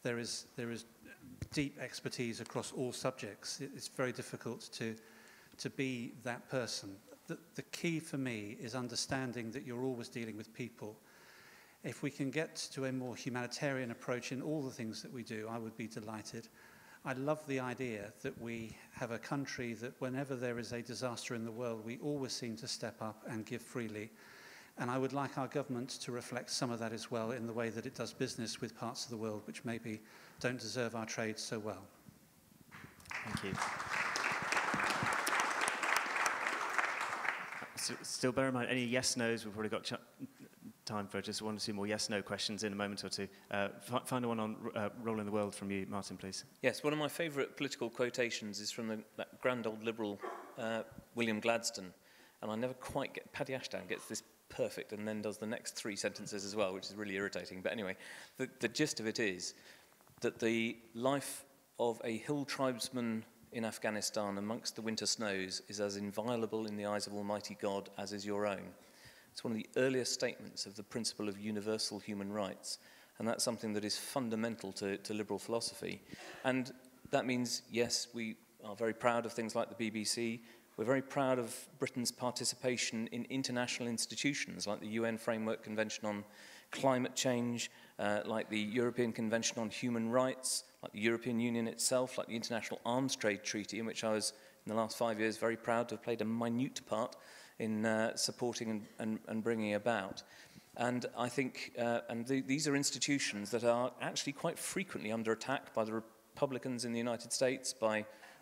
there is, there is deep expertise across all subjects. It, it's very difficult to, to be that person. The, the key for me is understanding that you're always dealing with people. If we can get to a more humanitarian approach in all the things that we do, I would be delighted. I love the idea that we have a country that whenever there is a disaster in the world, we always seem to step up and give freely. And I would like our government to reflect some of that as well in the way that it does business with parts of the world which maybe don't deserve our trade so well. Thank you. So, still bear in mind, any yes-nos, we've already got time for just one or two more yes-no questions in a moment or two. Uh, find one on uh, Role in the World from you, Martin, please. Yes, one of my favourite political quotations is from the, that grand old Liberal uh, William Gladstone, and I never quite get... Paddy Ashdown gets this perfect and then does the next three sentences as well, which is really irritating. But anyway, the, the gist of it is that the life of a hill tribesman in Afghanistan amongst the winter snows is as inviolable in the eyes of Almighty God as is your own. It's one of the earliest statements of the principle of universal human rights, and that's something that is fundamental to, to liberal philosophy. And that means, yes, we are very proud of things like the B B C. We're very proud of Britain's participation in international institutions like the U N Framework Convention on Climate Change, uh, like the European Convention on Human Rights, like the European Union itself, like the International Arms Trade Treaty, in which I was in the last five years very proud to have played a minute part in uh, supporting and, and, and bringing about. And I think uh, and th these are institutions that are actually quite frequently under attack by the Republicans in the United States, by,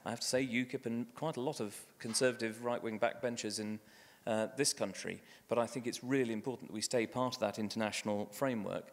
I have to say, UKIP and quite a lot of conservative right-wing backbenchers in uh, this country. But I think it's really important that we stay part of that international framework,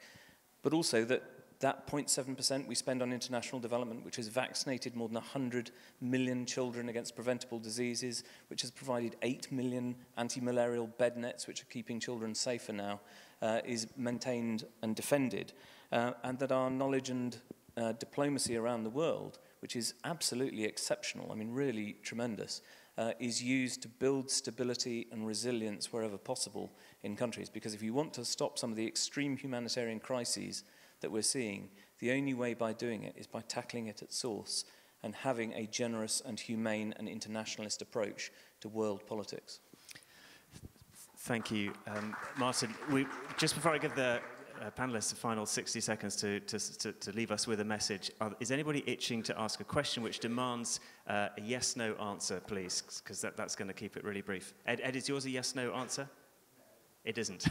but also that that zero point seven percent we spend on international development, which has vaccinated more than one hundred million children against preventable diseases, which has provided eight million anti-malarial bed nets, which are keeping children safer now, uh, is maintained and defended. Uh, and that our knowledge and uh, diplomacy around the world, which is absolutely exceptional, I mean really tremendous, uh, is used to build stability and resilience wherever possible in countries. Because if you want to stop some of the extreme humanitarian crises that we're seeing, the only way by doing it is by tackling it at source and having a generous and humane and internationalist approach to world politics. Thank you, um, Martin. We, just before I give the uh, panelists the final sixty seconds to, to, to, to leave us with a message, uh, is anybody itching to ask a question which demands uh, a yes-no answer, please? Because that, that's going to keep it really brief. Ed, Ed, is yours a yes-no answer? It isn't.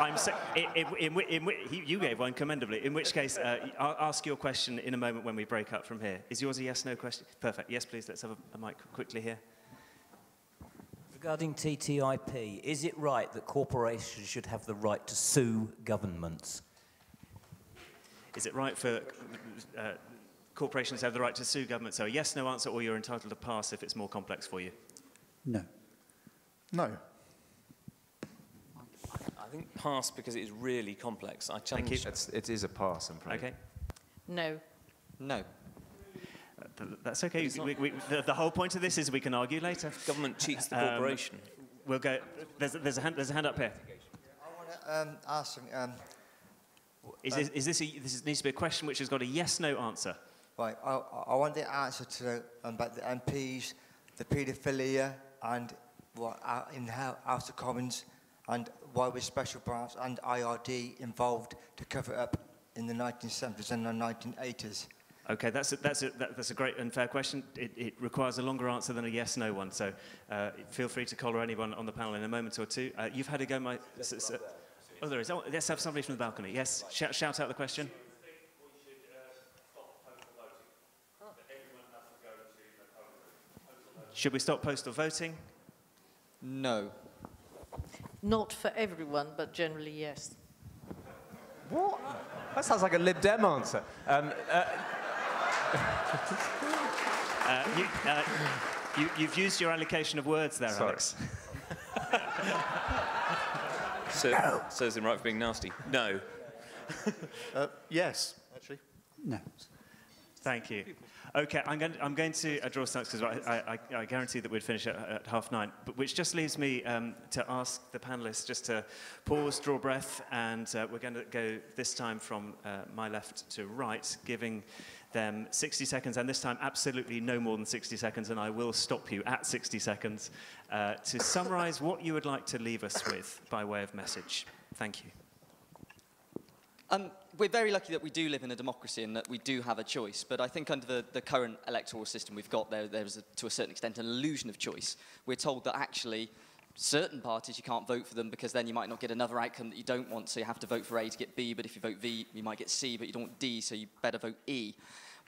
I'm so, it, it, in, in, in, you gave one commendably, in which case uh, I'll ask your question in a moment when we break up from here. Is yours a yes-no question? Perfect. Yes, please, let's have a, a mic quickly here. Regarding T T I P, is it right that corporations should have the right to sue governments? Is it right for uh, corporations to have the right to sue governments? So a yes-no answer, or you're entitled to pass if it's more complex for you? No. No. I think pass, because it is really complex. I challenge it. It is a pass, I'm afraid. Okay. No. No. Uh, th that's okay. We, we, the, the whole point of this is we can argue later. Government cheats the corporation. Um, we'll go. There's, there's, a hand, there's a hand up here. I want to um, ask something. Um, is this, um, is this, a, this needs to be a question which has got a yes-no answer? Right. I, I want the answer to um, about the M Ps, the paedophilia, and what uh, in House of Commons, and why was Special Branch and I R D involved to cover up in the nineteen seventies and the nineteen eighties? Okay, that's a, that's a, that, that's a great and fair question. It, it requires a longer answer than a yes-no one, so uh, feel free to collar anyone on the panel in a moment or two. Uh, you've had a go, my... So, so, oh, there is. Oh, let's have somebody from the balcony. Yes, shout, shout out the question. Should we stop postal voting? No. Not for everyone, but generally, yes. What? That sounds like a Lib Dem answer. Um, uh, uh, you, uh, you, you've used your allocation of words there, sorry, Alex. so, no. Serves him right for being nasty. No. uh, yes, actually. No. Thank you. Okay, I'm going to, I'm going to uh, draw stats because I, I, I guarantee that we'd finish at, at half nine, but which just leaves me um, to ask the panellists just to pause, draw breath, and uh, we're going to go this time from uh, my left to right, giving them sixty seconds, and this time absolutely no more than sixty seconds, and I will stop you at sixty seconds, uh, to summarise what you would like to leave us with by way of message. Thank you. Um, we're very lucky that we do live in a democracy and that we do have a choice, but I think under the, the current electoral system we've got, there, there's a, to a certain extent an illusion of choice. We're told that actually certain parties, you can't vote for them because then you might not get another outcome that you don't want, so you have to vote for A to get B, but if you vote V, you might get C, but you don't want D, so you better vote E.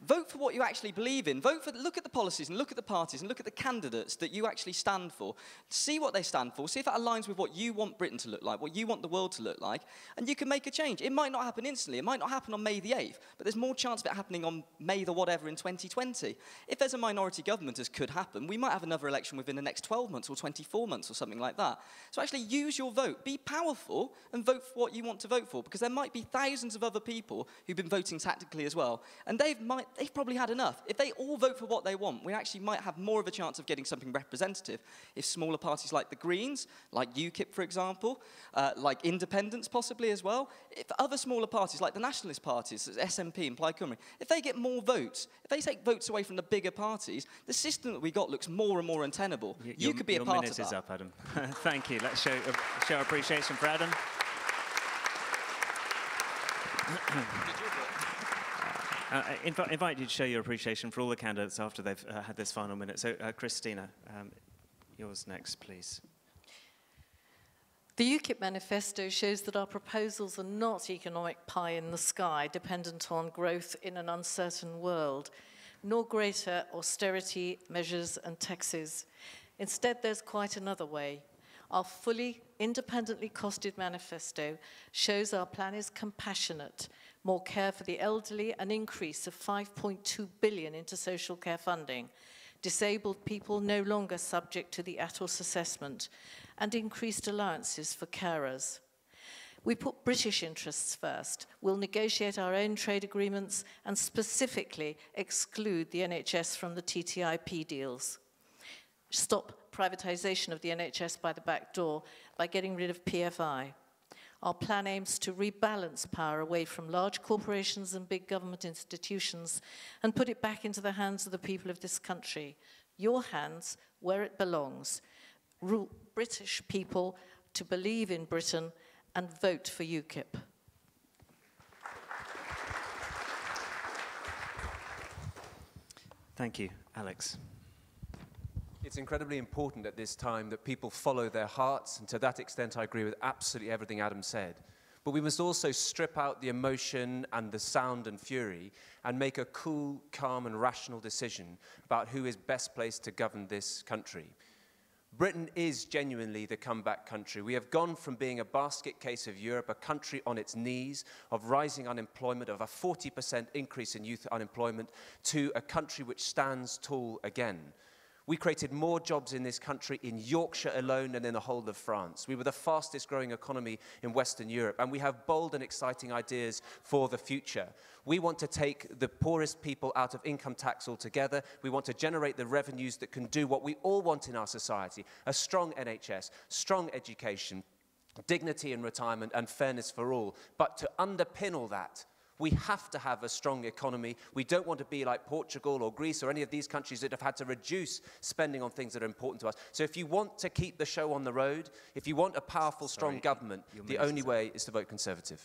Vote for what you actually believe in. Vote for, look at the policies and look at the parties and look at the candidates that you actually stand for. See what they stand for. See if that aligns with what you want Britain to look like, what you want the world to look like, and you can make a change. It might not happen instantly. It might not happen on May the eighth, but there's more chance of it happening on May the whatever in twenty twenty. If there's a minority government, as could happen, we might have another election within the next twelve months or twenty-four months or something like that. So actually use your vote. Be powerful and vote for what you want to vote for, because there might be thousands of other people who've been voting tactically as well, and they've might They've probably had enough. If they all vote for what they want, we actually might have more of a chance of getting something representative. If smaller parties like the Greens, like UKIP, for example, uh, like Independents possibly as well, if other smaller parties like the nationalist parties, S N P and Plaid Cymru, if they get more votes, if they take votes away from the bigger parties, the system that we got looks more and more untenable. Y you could be a part of that. Your minute is up, Adam. Thank you. Let's show, uh, show appreciation for Adam. Uh, I invite, invite you to show your appreciation for all the candidates after they've uh, had this final minute. So, uh, Christina, um, yours next, please. The UKIP manifesto shows that our proposals are not economic pie in the sky, dependent on growth in an uncertain world, nor greater austerity measures and taxes. Instead, there's quite another way. Our fully independently costed manifesto shows our plan is compassionate, more care for the elderly, an increase of five point two billion into social care funding, disabled people no longer subject to the A T O S assessment, and increased allowances for carers. We put British interests first. We'll negotiate our own trade agreements and specifically exclude the N H S from the T T I P deals. Stop privatisation of the N H S by the back door by getting rid of P F I. Our plan aims to rebalance power away from large corporations and big government institutions and put it back into the hands of the people of this country. Your hands, where it belongs. Rule British people to believe in Britain and vote for UKIP. Thank you, Alex. It's incredibly important at this time that people follow their hearts, and to that extent I agree with absolutely everything Adam said. But we must also strip out the emotion and the sound and fury and make a cool, calm and rational decision about who is best placed to govern this country. Britain is genuinely the comeback country. We have gone from being a basket case of Europe, a country on its knees, of rising unemployment, of a forty percent increase in youth unemployment, to a country which stands tall again. We created more jobs in this country in Yorkshire alone than in the whole of France. We were the fastest growing economy in Western Europe, and we have bold and exciting ideas for the future. We want to take the poorest people out of income tax altogether. We want to generate the revenues that can do what we all want in our society: a strong N H S, strong education, dignity in retirement, and fairness for all. But to underpin all that, we have to have a strong economy. We don't want to be like Portugal or Greece or any of these countries that have had to reduce spending on things that are important to us. So if you want to keep the show on the road, if you want a powerful, strong Sorry, government, the only way is to vote Conservative.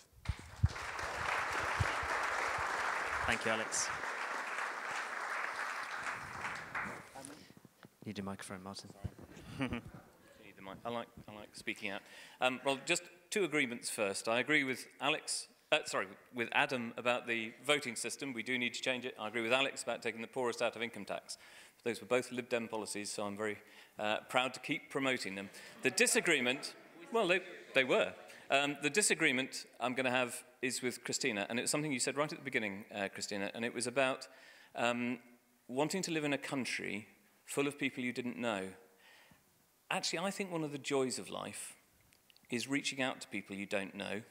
Thank you, Alex. You need a microphone, Martin. Sorry. You need the mic. I like, I like speaking out. Um, well, just two agreements first. I agree with Alex. Uh, sorry, with Adam about the voting system. We do need to change it. I agree with Alex about taking the poorest out of income tax. Those were both Lib Dem policies, so I'm very uh, proud to keep promoting them. The disagreement, well, they, they were. Um, the disagreement I'm going to have is with Christina, and it was something you said right at the beginning, uh, Christina, and it was about um, wanting to live in a country full of people you didn't know. Actually, I think one of the joys of life is reaching out to people you don't know.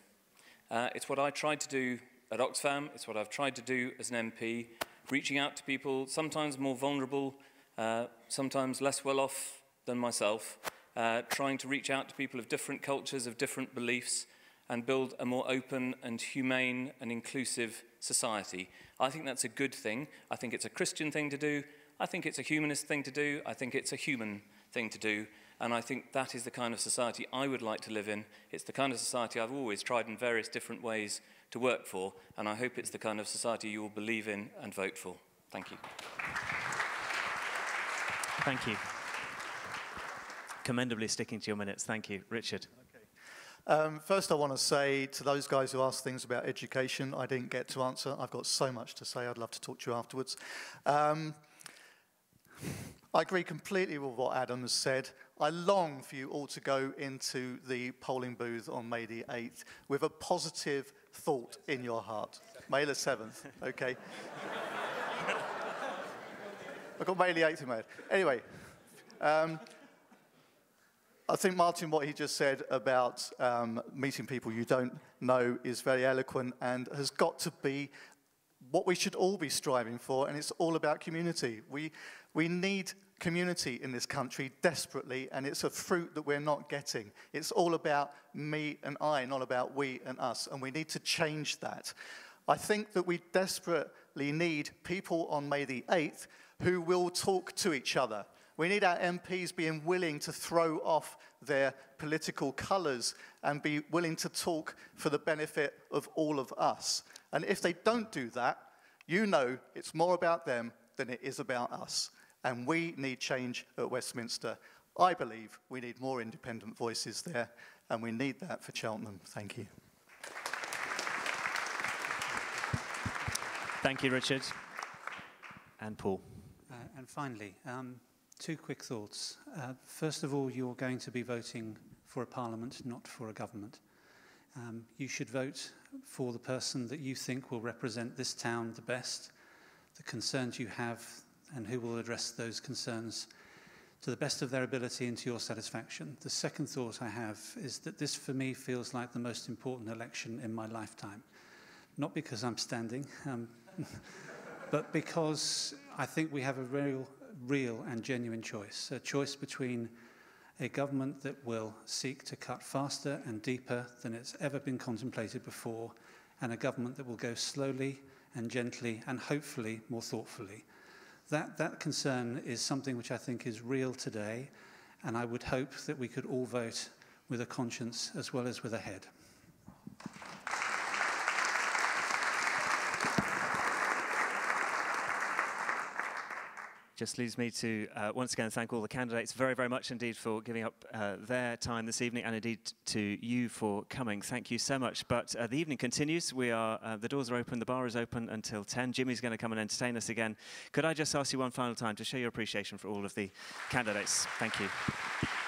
Uh, it's what I tried to do at Oxfam, it's what I've tried to do as an M P, reaching out to people, sometimes more vulnerable, uh, sometimes less well off than myself, uh, trying to reach out to people of different cultures, of different beliefs, and build a more open and humane and inclusive society. I think that's a good thing. I think it's a Christian thing to do. I think it's a humanist thing to do. I think it's a human thing to do. And I think that is the kind of society I would like to live in. It's the kind of society I've always tried in various different ways to work for, and I hope it's the kind of society you will believe in and vote for. Thank you. Thank you. Commendably sticking to your minutes. Thank you. Richard. Okay. Um, first, I want to say to those guys who asked things about education I didn't get to answer. I've got so much to say. I'd love to talk to you afterwards. Um, I agree completely with what Adam has said. I long for you all to go into the polling booth on May the eighth with a positive thought in your heart. May the seventh, okay. I've got May the eighth in my head. Anyway, um, I think, Martin, what he just said about um, meeting people you don't know is very eloquent and has got to be what we should all be striving for, and it's all about community. We, we need community in this country desperately, and it's a fruit that we're not getting. It's all about me and I, not about we and us, and we need to change that. I think that we desperately need people on May the eighth who will talk to each other. We need our M Ps being willing to throw off their political colours and be willing to talk for the benefit of all of us. And if they don't do that, you know it's more about them than it is about us. And we need change at Westminster. I believe we need more independent voices there, and we need that for Cheltenham. Thank you. Thank you, Richard. And Paul. Uh, and finally, um, two quick thoughts. Uh, first of all, you're going to be voting for a parliament, not for a government. Um, you should vote for the person that you think will represent this town the best, the concerns you have, and who will address those concerns to the best of their ability and to your satisfaction. The second thought I have is that this, for me, feels like the most important election in my lifetime. Not because I'm standing, um, but because I think we have a real, real and genuine choice, a choice between a government that will seek to cut faster and deeper than it's ever been contemplated before, and a government that will go slowly and gently and hopefully more thoughtfully. That, that concern is something which I think is real today, and I would hope that we could all vote with a conscience as well as with a head. Just leaves me to uh, once again thank all the candidates very, very much indeed for giving up uh, their time this evening, and indeed to you for coming. Thank you so much. But uh, the evening continues. We are uh, the doors are open, the bar is open until ten. Jimmy's going to come and entertain us again. Could I just ask you one final time to show your appreciation for all of the candidates? Thank you.